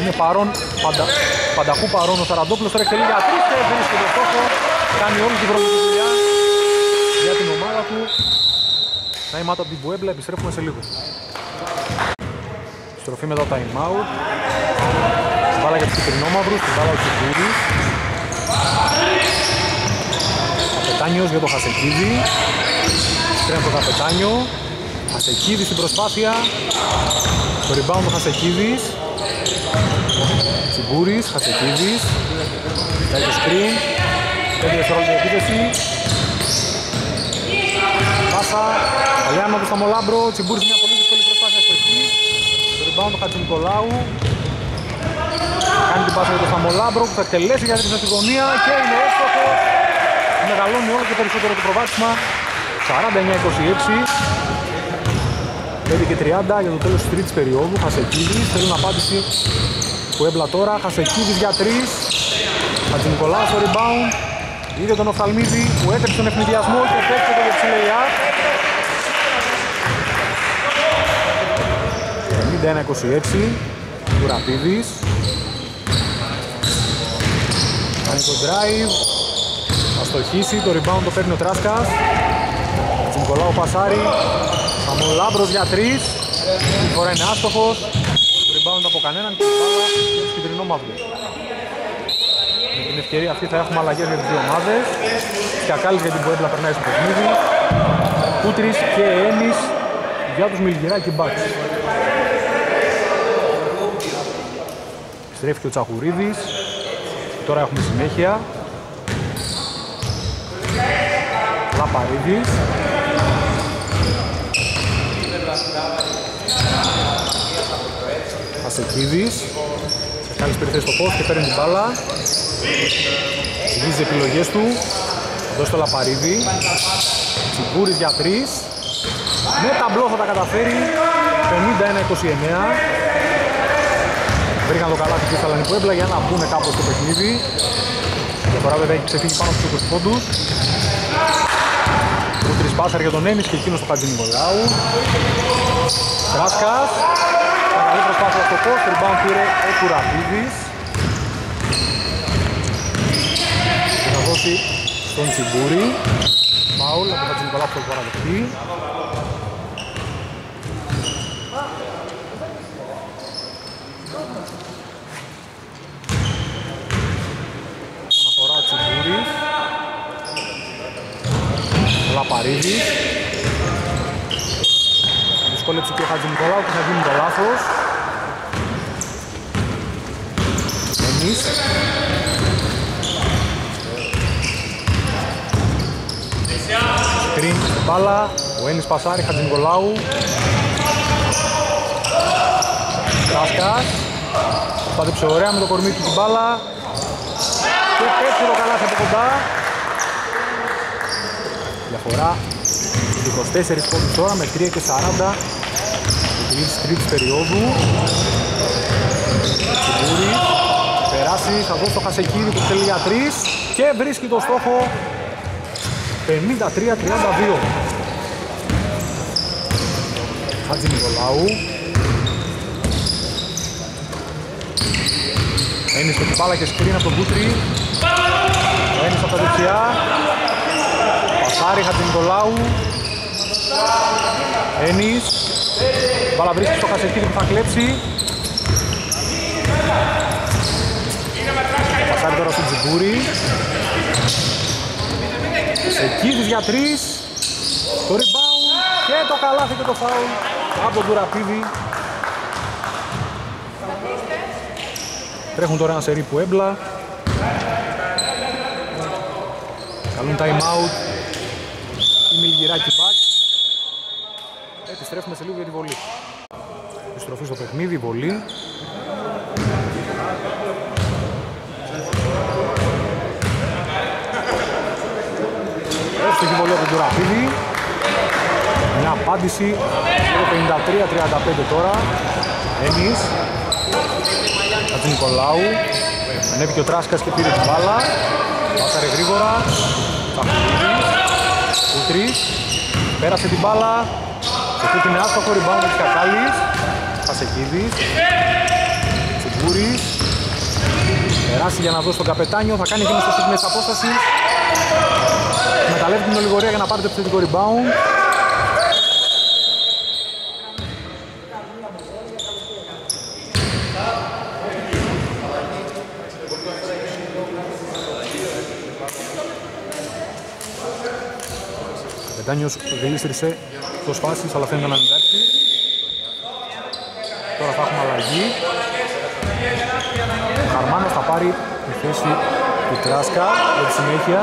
Είναι παρόν, παντα, πανταχού παρόν ο Σαραντόπουλος. Τώρα εκτελεί για τρία και βρίσκεται το στόχο. Κάνει όλη την πρώτη δουλειά για την ομάδα του. Time out από την Puebla, επιστρέφουμε σε λίγο. Επιστροφή μετά το time out. Βάλα για τους κυτρινόμαυρους, βάλα ο Τσιγκούρης. Καπετάνιος για το Χασεκίδη. Τρέχει το Καπετάνιο. Χασεκίδης στην προσπάθεια. Το rebound του Χασεκίδης. Τσιγκούρης, Χασεκίδης. Κοιτάει το screen. Πέντε δευτερόλεπτα επίθεση. Πάσα. Παλιάνο του Σταμολάμπρο, Τσιμπούρης μια πολύ δύσκολη προσπάθεια στο εκεί. Το rebound του Χατζηνικολάου. Κάνει την πάσα για τον Σταμολάμπρο που θα εκτελέσει για την στην γωνία και είναι έστοχο. Μεγαλώνει όλο και περισσότερο το προβάδισμα. σαράντα εννέα είκοσι έξι. πέντε και τριάντα για το τέλος της τρίτης περίοδου. Χασεκίδης, θέλουν απάντηση που έμπλα τώρα. Χασεκίδης για τρεις. Χατζηνικολάου στο rebound. Είδε τον Οφθαλμίδη που έτρεψε τον ευνηδιασμό και πέφτει το Λεψιλεϊά. ενενήντα ένα είκοσι έξι, Τουραπίδης. Κάνει το drive, θα στοχίσει, το rebound το παίρνει ο Τράσκας. Τσιμικολάου πασάρι, Σαμολάμπρος για τρεις. Η φορά είναι άστοχος, το rebound από κανέναν και η μπάλα στο κεντρινό μαύρο. Με την ευκαιρία αυτή θα έχουμε αλλαγές για τις δύο ομάδες. Σκιακάλης για την Puebla περνάει στο παιχνίδι. Κούτρης και Ένης για τους Μιλγυράκι Bucks. Στρέφει και ο Τσαχουρίδης. Τώρα έχουμε συνέχεια. Λαπαρίδης. Ασεκίδης. Σε καλής περιθέσεις στο post και παίρνει την μπάλα. Συνδύζει επιλογές του. Δώσει το Λαπαρίδη. Τσιμπούρης για τρεις. Με ταμπλό θα τα καταφέρει. πενήντα ένα είκοσι εννέα. Βρήκαν το καλάθι του Θαλανή Πουέμπλα για να μπουν κάπως στο παιχνίδι. Η διαφορά βέβαια έχει ξεφύγει πάνω στους είκοσι πόντους. Κούτρης πάσαρ για τον Ένης και εκείνος το Χατζηνικολάου. Τράσκας. Καλή προσπάθεια στο post, rebound πήρε ο Τουραπίδης. Και θα δώσει στον Τσιμπούρη. Φάουλ από τον Χατζηνικολάου που το παραδεχτεί. Παρίζι. Δυσκόλεψε και ο Χατζημικολάου και θα γίνει το λάθος. Εμείς. Σκριν, μπάλα. Ο Έννης πασάρει, Χατζημικολάου. Κάσκας. Πάτεψε ωραία με το κορμί του την μπάλα. Και πέφτει το καλάθι από κοντά. Διαφορά είκοσι τέσσερις πόντους τώρα με τρία και σαράντα. Τελείωσε τρίτης περίοδου. Τσιμπούρη. Περάσει, θα δώσει το Χασεκίδη που θέλει για τρεις. Και βρίσκει το στόχο πενήντα τρία τριάντα δύο. Χατζημικολάου. Έννης με την μπάλα και σκριν από τον Κούτρι. Έννης από τα δεξιά. Πασάρι Χατζημικολάου. Έννης. Μπάλα βρίσκει στο Χασεκίδη που θα κλέψει. Πασάρι τώρα στον Τσιμπούρη. Χασεκίδης για τρεις. Το rebound και το καλάθι και το φάουλ από τον Κουραπίδη. Τρέχουν τώρα ένα σερί Πουέμπλα. Καλούν time out οι Μιλγυράκι Bucks. Επιστρέφουμε σε λίγο για τη βολή. Επιστροφή στο παιχνίδι, βολή. Εύστοχη βολή από τον Κουραπίδη. Μια απάντηση. πενήντα τρία τριάντα πέντε τώρα. Εμείς. Χατζημικολάου, ανέβηκε ο Τράσκας και πήρε την μπάλα. Πάσαρε γρήγορα, Κούτρι, πέρασε την μπάλα. Το Κούτρι με άσπαχο rebound της Κακάλης. Χασεκίδης, Τσιμπούρης, περάσει για να δώσει τον καπετάνιο, θα κάνει γέμιση στις μέσης απόστασης. Μεταλλεύει την ολιγορία για να πάρει το επιθετικό rebound. Καπετάνιος διήστρισε το σπάσεις, αλλά φαίνεται να μην εντάξει. Τώρα θα έχουμε αλλαγή. Ο Χαρμάνος θα πάρει τη θέση του Τράσκα για τη συνέχεια.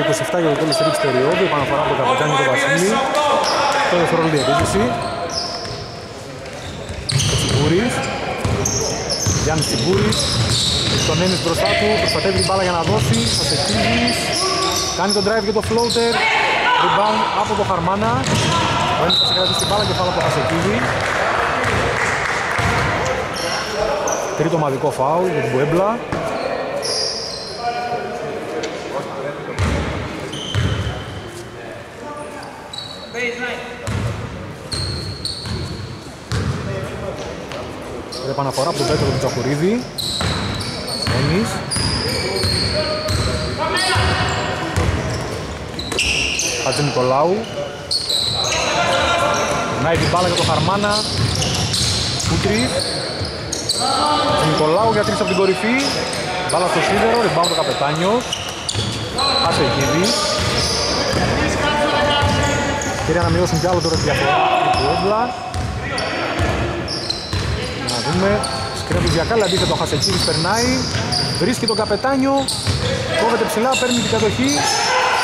είκοσι επτά για το τέλος τρίτη περίοδου, επαναφορά από τον Καπετάνιο και τον Βασίλη. Το δεύτερο διαδίκηση. Τσιμπούρης. Γιάννης Τσιμπούρης. Τον Έννης μπροστά του, προστατεύει την μπάλα για να δώσει. Χασεκίδης. Κάνει τον drive και το floater. Rebound από τον Χαρμάνα. Ο Έννης θα συγκρατήσει την μπάλα και φάουλ από τον Χασεκίδη. Τρίτο ομαδικό φάουλ για την Πουέμπλα. Επαναφορά από τον Πέτρο του Τσαχουρίδη. Έννης. Χατζημικολάου. Περνάει την μπάλα για τον Χαρμάνα. Κούτρι. Χατζημικολάου για τρεις από την κορυφή. Μπάλα στο σίδερο, rebound ο Καπετάνιος. Χασεκίδης. Θέλει να μειώσουν κι άλλο τώρα τη διαφορά του Πουέμπλα. Δούμε, σκρέφει διακάλα, αντίθετο ο Χασεκίδης περνάει, βρίσκει τον Καπετάνιο, κόβεται ψηλά, παίρνει την κατοχή,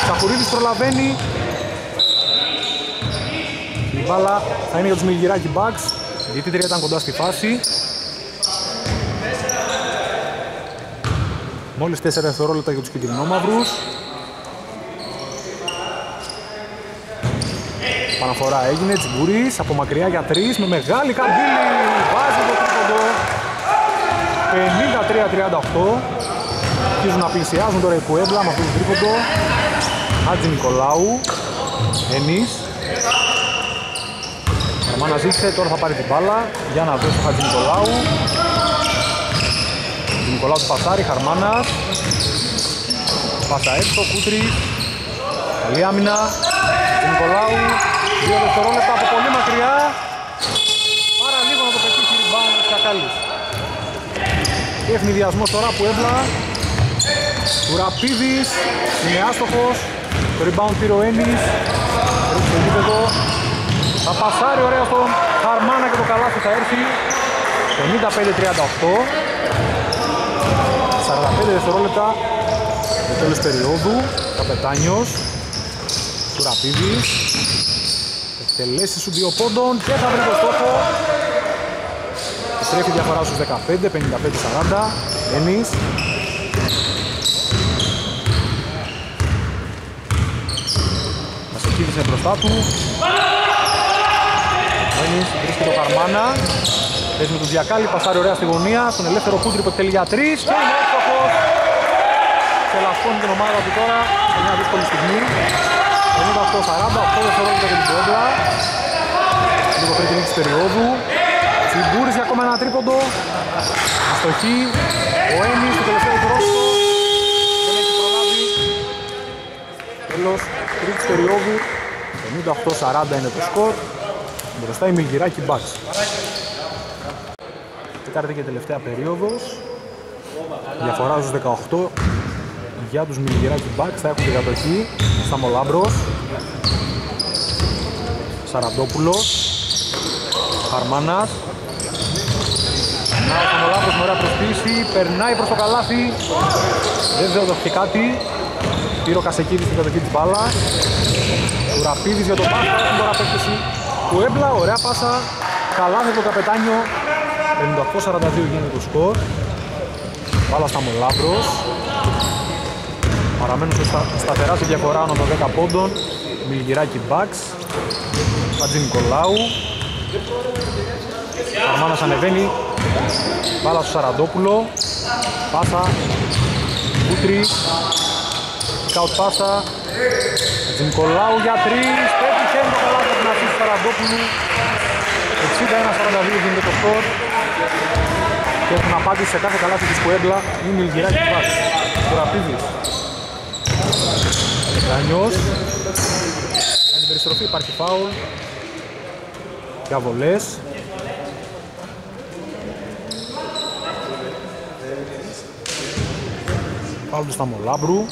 Τσαχουρίδης προλαβαίνει. Η μπάλα θα είναι για τους Μιλγυράκι Bucks, η τίτρια ήταν κοντά στη φάση. Μόλις τέσσερα δευτερόλεπτα για τους κεντρινόμαυρους. Επαναφορά έγινε, Τσιμπούρης από μακριά για τρεις με μεγάλη καμπύλη, βάζει το τρίποντο. πενήντα τρία τριάντα οκτώ. Αρχίζουν να πλησιάζουν τώρα οι Πουέμπλα με αυτό το τρίποντο. Χατζημικολάου, Έννης. Χαρμάνα ζήτησε, τώρα θα πάρει την μπάλα για να δώσει τον Χατζημικολάου. Χατζημικολάου του πασάρι, Χαρμάνας. Πάσα έξω, Κούτρι. Καλή άμυνα. Χατζημικολάου. Δύο δευτερόλεπτα από πολύ μακριά. Παρά λίγο να το πετύχει rebound της Κακάλης. Ευνηδιασμός τώρα που Puebla. Του Ραπίδης, είναι άστοχος. Το rebound πήρε ο Έννης. Θα πασάρει ωραία στον Χαρμάνα και το καλάθι θα έρθει. πενήντα πέντε τριάντα οκτώ. σαράντα πέντε δευτερόλεπτα το τέλος περίοδου. Καπετάνιος. Του Ραπίδης. Εκτελέσει σου δύο πόντων και θα βρει το στόχο. Στρέφει διαφορά στους δεκαπέντε πενήντα πέντε σαράντα. Έννης. Μασοκύβησε μπροστά του. Έννης βρίσκει το Καρμάνα. Πες με τον Διακάλη, πασάρει ωραία στη γωνία. Στον ελεύθερο Κούντρη που εκτελεί για τρεις. Και είναι έστοχος. Τελασκώνει την ομάδα του τώρα σε μια δύσκολη στιγμή. πενήντα οκτώ σαράντα, οκτώ δευτερόλεπτα για την Puebla. Λίγο πριν την νίκη περίοδου. Τσιμπούριζε ακόμα ένα τρίποντο. Αστοχή. Ο Έννης, το τελευταίο πρόσωπο. Δεν έχει προλάβει. Τέλος τρίτης περίοδου. πενήντα οκτώ σαράντα είναι το σκορ. Μπροστά η Milgyraki Bucks. Τετάρτη και τελευταία περίοδος. Διαφορά στους δεκαοκτώ για τους Milgyraki Bucks. Θα έχουν την κατοχή. Σταμολάμπρος. Σαραντόπουλος. Χαρμάνας. Να ο Σταμολάμπρος με ωραία προσποίηση. Περνάει προς το καλάθι. Δεν δεδοθεί κάτι. Πήρε ο Κασεκίδης στην κατοχή της μπάλας. Ο Ραπίδης για τον πάσα. Έχουν τώρα παίκτηση του Puebla. Ωραία πάσα. Καλάθι το καπετάνιο. πενήντα οκτώ σαράντα δύο γίνεται το σκορ. Μπάλα Σταμολάμπρος. Παραμένουν στα, σταθερά σε διαφορά άνω των δέκα πόντων. Milgyraki Bucks. Χατζη Νικολάου. Αρμάνας ανεβαίνει. Μπάλα στο Σαραντόπουλο. Πάσα. Κούτρι. Κάουτ πάσα. Χατζη Νικολάου για τρεις. Πέτυχε το καλάθι από την αρχή του Σαραντόπουλου. εξήντα ένα σαράντα δύο γίνεται το σκορ. Και έχουν απάντηση σε κάθε καλάθι της Puebla η Milgyraki Bucks. Ο Ραπίδης. Λεκρανιός. Κάνει περιστροφή, υπάρχει φάουλ. Για βολές. Φάουλ του Σταμολάμπρου.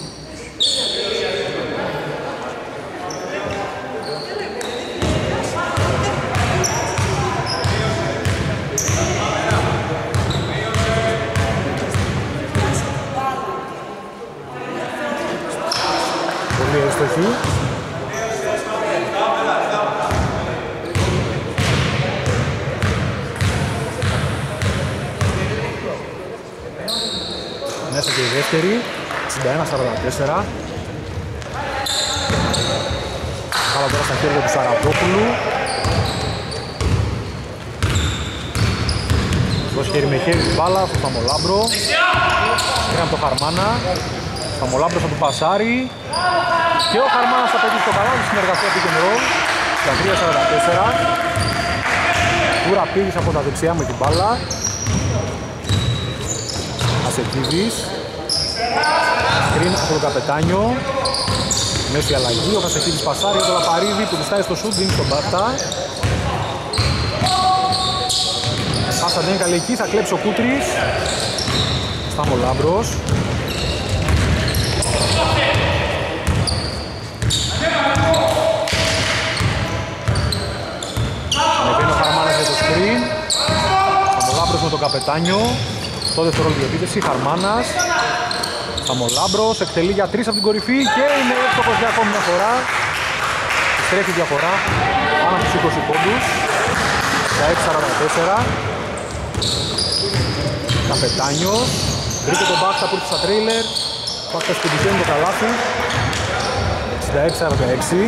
Αστοχή. Μέσα και η δεύτερη, εξήντα ένα σαράντα τέσσερα. Βάλα τώρα στα χέρια του Σαραντόπουλου. Δώσει χέρι με χέρι την μπάλα στο Σταμολάμπρο. Πήραν το Χαρμάνα. Σταμολάμπρο θα του πασάρει. Και ο Χαρμάνας θα παίξει στο καλάθι, συνεργασία του κεντρών, στα τρία σαράντα τέσσερα. Ούρα πήγες από τα δεξιά με την μπάλα. Ασεκίδης. Σκριν από τον Καπετάνιο. Μέση αλλαγή, ο Κασεκίδης πασάρει για το Λαπαρίδη που διστάει στο σούτ, δίνει στον Μπάρτα. Πάσα δεν είναι καλή εκεί, θα κλέψει ο Κούτρης. Σταμολάμπρος. Σταμολάμπρος με τον Καπετάνιο. Στο δεύτερο επίθεση Χαρμάνας. Σταμολάμπρος εκτελεί για τρεις από την κορυφή και είναι έστοχος για ακόμη μια φορά. Στρέφει διαφορά πάνω στους είκοσι πόντους. Στα έξι σαράντα τέσσερα. Καπετάνιος. Βρήκε τον μπάξα που ήρθε στα τρέιλερ. Πάξα σπιτυχαίνει το καλάθι. εξήντα έξι σαράντα έξι.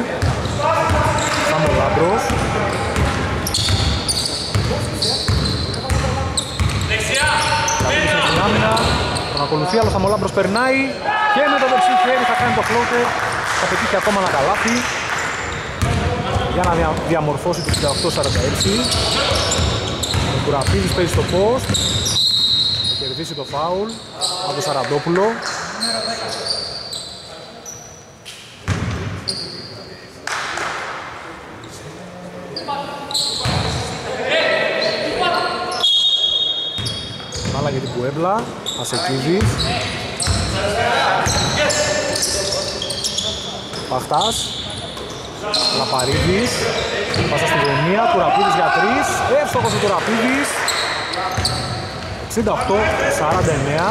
Σταμολάμπρος. Τον ακολουθεί, αλλά ο Σταμολάμπρος περνάει και με το δεξί χέρι θα κάνει το floater. Θα πετύχει ακόμα ένα καλάθι για να δια, διαμορφώσει το εξήντα οκτώ σαράντα έξι. Ο Κουραπίδης παίζει στο post. Θα κερδίσει το foul από τον Σαραντόπουλο. Puebla, Ασεκίδης, Παχτάς, Λαπαρίδης, πάσα στη γωνία, Κουραπίδης για τρεις, εύστοχος ο Κουραπίδης, εξήντα οκτώ σαράντα εννέα.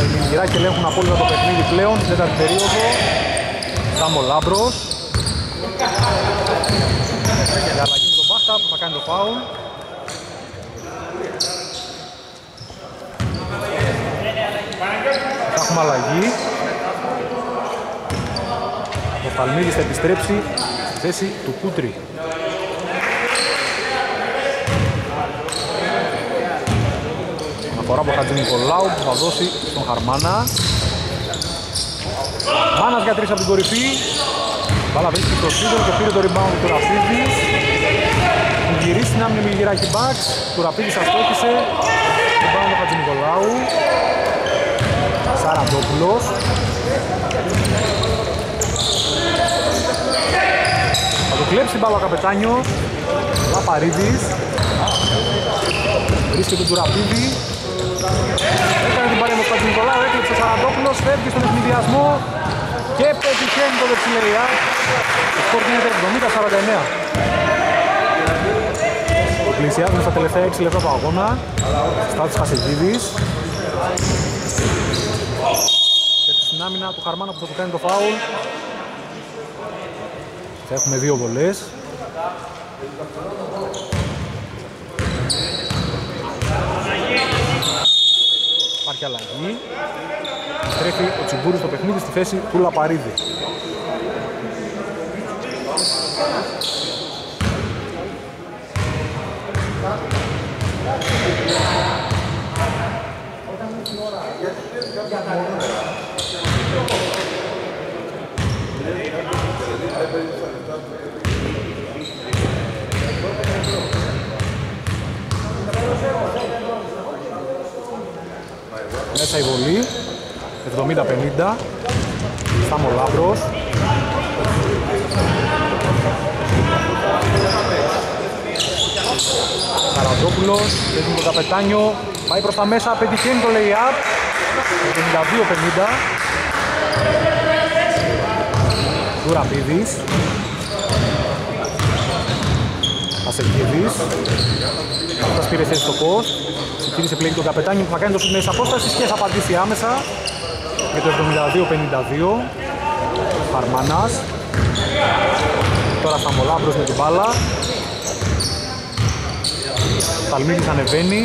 Οι Μιλγυράκοι ελέγχουν απόλυτα το παιχνίδι πλέον, στην τέταρτη περίοδο, Σάμο Λάμπρος, για αλλαγή με τον Μπάχτα που θα κάνει το φάουλ. Θα έχουμε αλλαγή. Ο Παλμίδης θα επιστρέψει στη θέση του Κούτρη. Αναφορά από Χατζη Νικολάου που θα δώσει στον Χαρμάνα. Μάνας για τρεις από την κορυφή. Μπάλα βρίσκει το σίδερο και πήρε το rebound του Ραφίδης. Γυρίσει την άμυνη Μιλγυράκι Bucks. Του Ραπίδης αστόχησε. Rebound του Χατζη Νικολάου. Σαραντόπουλος. Θα του κλέψει την μπάλα ο Καπετάνιος. Λαπαρίδης. Βρίσκει τον Τουραπίδη. Έκανε την παρέμβαση του Χατζη Νικολάου. Έκλεψε ο Σαραντόπουλος. Φεύγει στον ευνηδιασμό. Και πετυχαίνει το δεξιλεριά. Το σκορ γίνεται εβδομήντα σαράντα εννέα. Πλησιάζουν στα τελευταία έξι λεπτά του αγώνα. Στάτης Χασεκίδης. Και στην άμυνα του Χαρμάνα που θα του κάνει το φάουλ. Θα έχουμε δύο βολές. Υπάρχει αλλαγή. Στρέφει ο Τσιμπούρης στο παιχνίδι στη θέση του Λαπαρίδη. Μέσα η βολή. εβδομήντα πενήντα. Στάμο Λάμπρος. Καραντόπουλος, παίζει τον Καπετάνιο, πάει προς τα μέσα, πετυχαίνει το lay-up. πενήντα δύο πενήντα. Τουραπίδης. Ασεκίδης. Αυτός πήρε θέση στο post. Ξεκίνησε πλέον τον Καπετάνιο που θα κάνει το σουτ μέσης απόστασης και θα απαντήσει άμεσα. Με το εβδομήντα δύο πενήντα δύο. Χαρμάνας. Τώρα Στάμο Λάμπρος με την μπάλα. Σταλμίδης ανεβαίνει.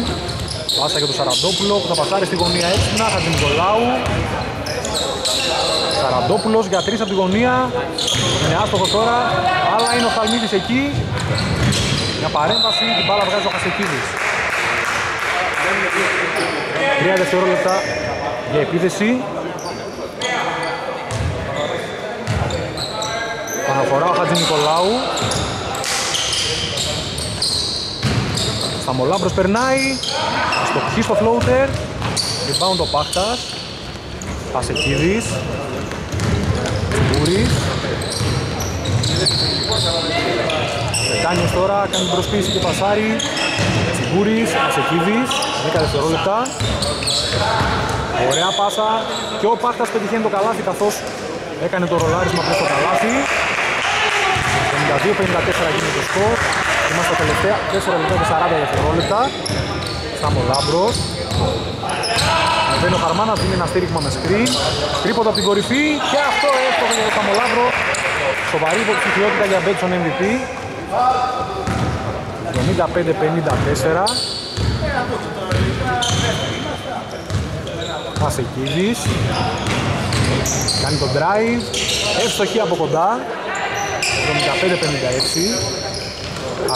Πάσα για τον Σαραντόπουλο που θα πασάρει στη γωνία έξυπνα. Χατζη Νικολάου. Σαραντόπουλος για τρεις από τη γωνία. Είναι άστοχος τώρα. Αλλά είναι ο Σταλμίδης εκεί. Μια παρέμβαση. Την μπάλα βγάζει ο Χασεκίδης. Τρία δευτερόλεπτα για επίθεση. Αναφορά ο Χατζη Νικολάου. Στάμο Λάμπρος περνάει, αστοχή στο floater, rebound ο Πάχτας, Ασεκίδης, Μπούρης, Πετάνιος τώρα, κάνει την προσποίηση και πασάρι, Μπούρης, Ασεκίδης, δέκα δευτερόλεπτα, ωραία πάσα και ο Πάχτας πετυχαίνει το καλάθι καθώς έκανε το ρολάρισμα προς το καλάθι. πενήντα δύο πενήντα τέσσερα γίνεται το σκορ. Είμαστε τα τελευταία τέσσερα λεπτά και σαράντα δευτερόλεπτα. Στάμο Λάμπρος. Ανεβαίνει ο Χαρμάνας, δίνει ένα στήριγμα με screen. Τρίποντα από την κορυφή και αυτό έφτασε για τον Στάμο Λάμπρο. Σοβαρή υποψηφιότητα για Μπέτσον εμ βι πι. εβδομήντα πέντε πενήντα τέσσερα. Ασεκίδης. Κάνει τον drive. Εύστοχη από κοντά. εβδομήντα πέντε πενήντα έξι.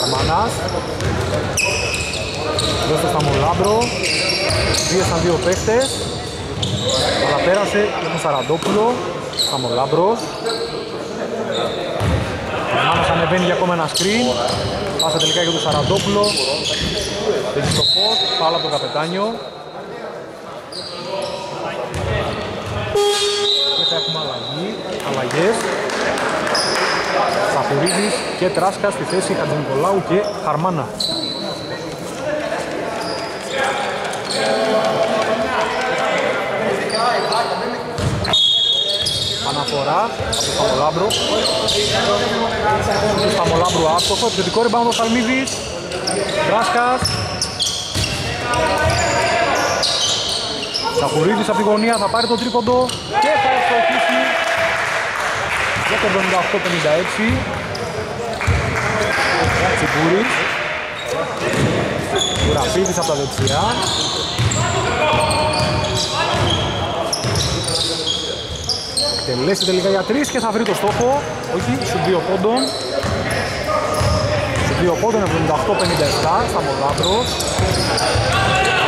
Αρμανάς, δώσε στα Μολάμπρο, πίεσαν δύο παίχτες, αλλά πέρασε για τον Σαραντόπουλο, στα Μολάμπρος. Αρμανάς ανεβαίνει για ακόμα ένα screen, πάσα τελικά για τον Σαραντόπουλο, παίζει στο φως, πάλι από τον Καπετάνιο. Και θα έχουμε αλλαγή, αλλαγές. Σαφουρίδης και Τράσκα στη θέση Χατζη Νικολάου και Χαρμάνα. Αναφορά από τον Σταμολάμπρου. Του Σταμολάμπρου άστοχο, επιθετικό rebound ο Σαλμίδης. Τράσκας. Σαχουρίδης από τη γωνία, θα πάρει τον τρίποντο και θα ευστοχίσει για το εβδομήντα οκτώ πενήντα έξι. Τσιμπούρης. Γουραφίδης από τα δεξιά. Τελέσει τελικά για τρεις και θα βρει το στόχο. Όχι, στους δύο πόντων. Στους δύο πόντων, εβδομήντα οκτώ πενήντα επτά, Σταμολάμπρος.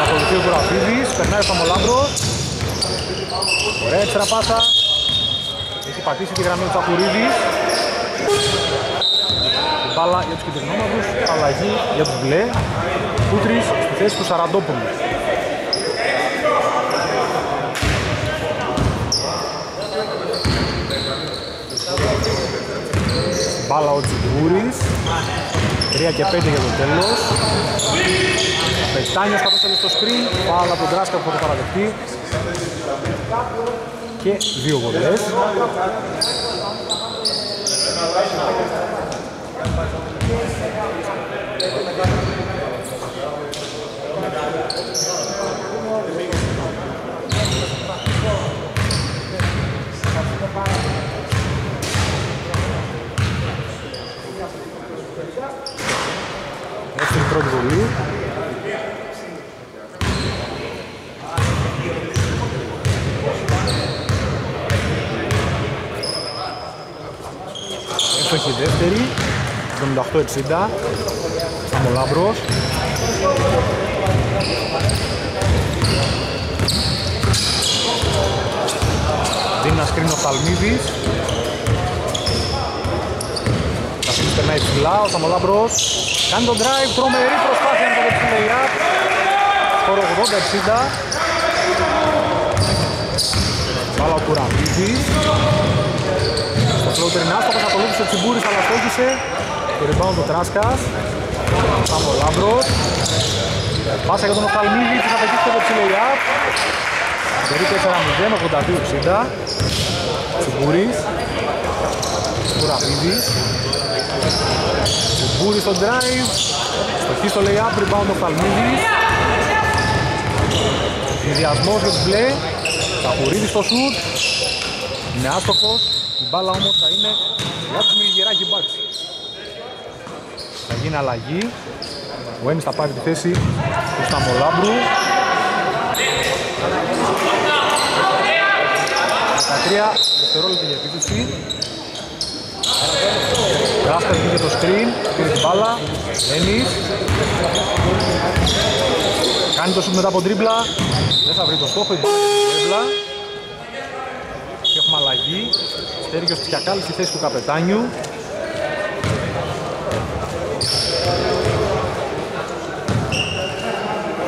Ακολουθεί ο Γουραφίδης, περνάει ο Σταμολάμπρος. Ωραία έξτρα πάσα. Έχει πατήσει τη γραμμή του Τσακουρίδης. Μπάλα για τους κεντρινόματους, αλλαγή για τους μπλε. Κούτρης στη θέση του Σαραντόπουλου. Μπάλα ο Τσιμπούρης, τρία και πέντε για το τέλος. Πετάνιος κατώστελε στο σκριν, μπάλα από τον Τράσκα που θα το παραδεχτεί. Και δύο βολές. Έχει την πρώτη βολή. Έχει όχι δεύτερη, εβδομήντα οκτώ εξήντα. Σταμολάμπρος. Δίνει ένα σκρίνο Θαλμίδης. Καθώς περνάει ψηλά, ο Σταμολάμπρος κάνει τον drive, τρομερή προσπάθεια να καλύψει το layup. Σκορ ογδόντα εξήντα. Μπάλα ο Κουραμπίδης. Στο floater είναι άστοχος, ακολούθησε ο Τσιμπούρης, αλλά στόχισε. Το rebound ο Τράσκας. Σταμολάμπρος. Πάσα για τον Οφθαλμίδη που θα πετύχει το layup. Περίπου τέσσερα μηδέν, ογδόντα δύο εξήντα. Τσιμπούρης. Κουραμπίδης. Τσιμπούρης στο drive. Στοχή στο lay-up, rebound ο Φαλμίδης. Συνδυασμός για τους μπλε. Καπουρίδης στο shoot. Είναι άστοχος. Η μπάλα όμως θα είναι για τους Μιλγυράκι Bucks. Θα γίνει αλλαγή. Ο Έμις θα πάρει τη θέση του Σταμολάμπρου. δεκατρία δευτερόλεπτα για επίθεση. Γράφτας βγήκε το screen, πήρε την μπάλα, Ένις. Κάνει το σουτ μετά από τρίμπλα, δεν θα βρει το στόχο, η τρίμπλα. Και έχουμε αλλαγή, Στέρικος Πιακάλης στη θέση του καπετάνιου.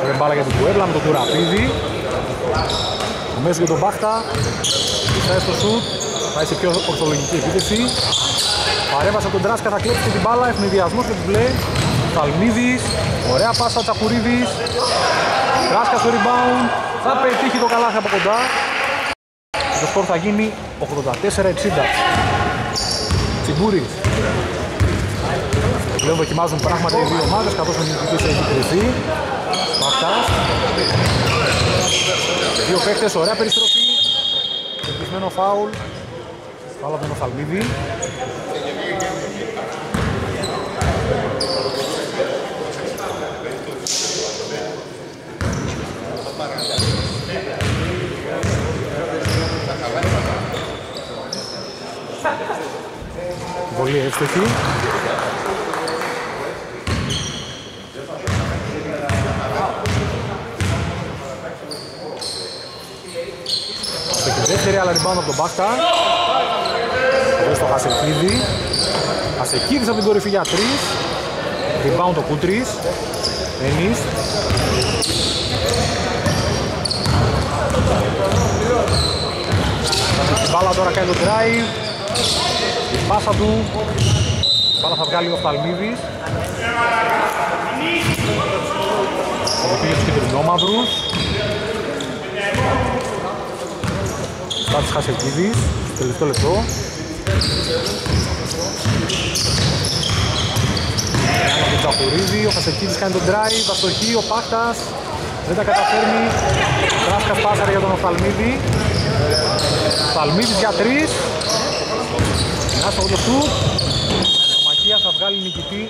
Βρε μπάλα για την Πουέμπλα με τον Κουραπίδη. Ο μέσος για τον Μπάχτα, πισάει στο σουτ, πάει σε πιο ορθολογική επίθεση. Παρέμβασε από τον Τράσκα, θα κλέψει την μπάλα, ευνηδιασμός και του μπλε. Θαλμίδης, ωραία πάσα, Τσακουρίδης. Τράσκα στο rebound, θα πετύχει το καλάθι από κοντά. Το σκορ θα γίνει ογδόντα τέσσερα εξήντα. Τσιμπούρης. Πλέον δοκιμάζουν πράγματα οι δύο ομάδες, καθώς ο νικητής έχει κρυφθεί. Μπαχτάς. Δύο παίκτες, ωραία περιστροφή. Κερδισμένο φάουλ. Πάλα από τον Θαλμίδη. Πολύ εύστοχη. Στην δεύτερη, αλλά rebound από τον Μπάχτα. Εδώ στο Χασεκίδη. Χασεκίδης από την κορυφή για τρεις. Rebound ο Κούτρης. Ένις. Μπάλα τώρα κάνει το drive. Η πάσα του. Μπάλα θα βγάλει ο Φθαλμίδης. Οδοκίνησε τους κεντρινόμαυρους. Πάτης Χασεκίδης, τελευταίο λεπτό. Άμα το τσαπορίζει, ο Χασεκίδης κάνει τον drive, αστοχή, ο Πάκτας δεν τα καταφέρνει. Τράσκας πάσαρε για τον Οφθαλμίδη. Οφθαλμίδης για τρεις. Να στο γλωσσού. Ο Μακίας θα βγάλει νικητή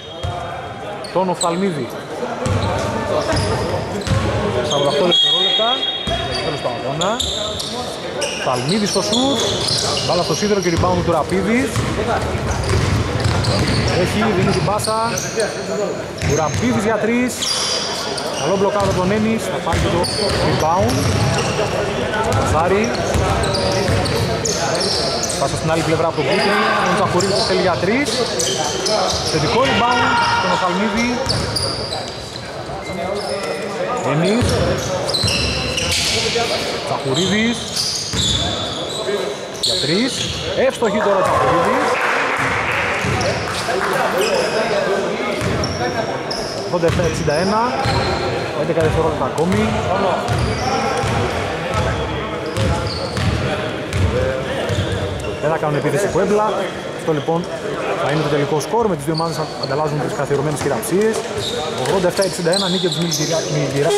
τον Οφθαλμίδη. σαράντα οκτώ δευτερόλεπτα. Τέλος του αγώνα. Οφθαλμίδης στο σουτ. Μπάλα στο σίδερο και rebound του Ραπίδη. Έχει, δίνει την πάσα. Ο Ραπίδης για τρεις. Καλό μπλοκάδο τον Ένις, θα πάρει το rebound. Καζάρι. Πάσα στην άλλη πλευρά από τον Κούτρι. Ο Τσαχουρίδης θέλει για τρεις. Θετικό rebound στον Οφθαλμίδη. Ένις. Τσαχουρίδης. Για τρεις. Εύστοχη τώρα ο Τσαχουρίδης. ογδόντα επτά εξήντα ένα, έντεκα δευτερόλεπτα ακόμη. Δεν θα κάνουν επίθεση Πουέμπλα. Αυτό λοιπόν θα είναι το τελικό σκορ, με τις δύο ομάδες ανταλλάζουν τις καθιερωμένες χειραψίες. ογδόντα επτά εξήντα ένα, νίκη του Μιλγυράκη.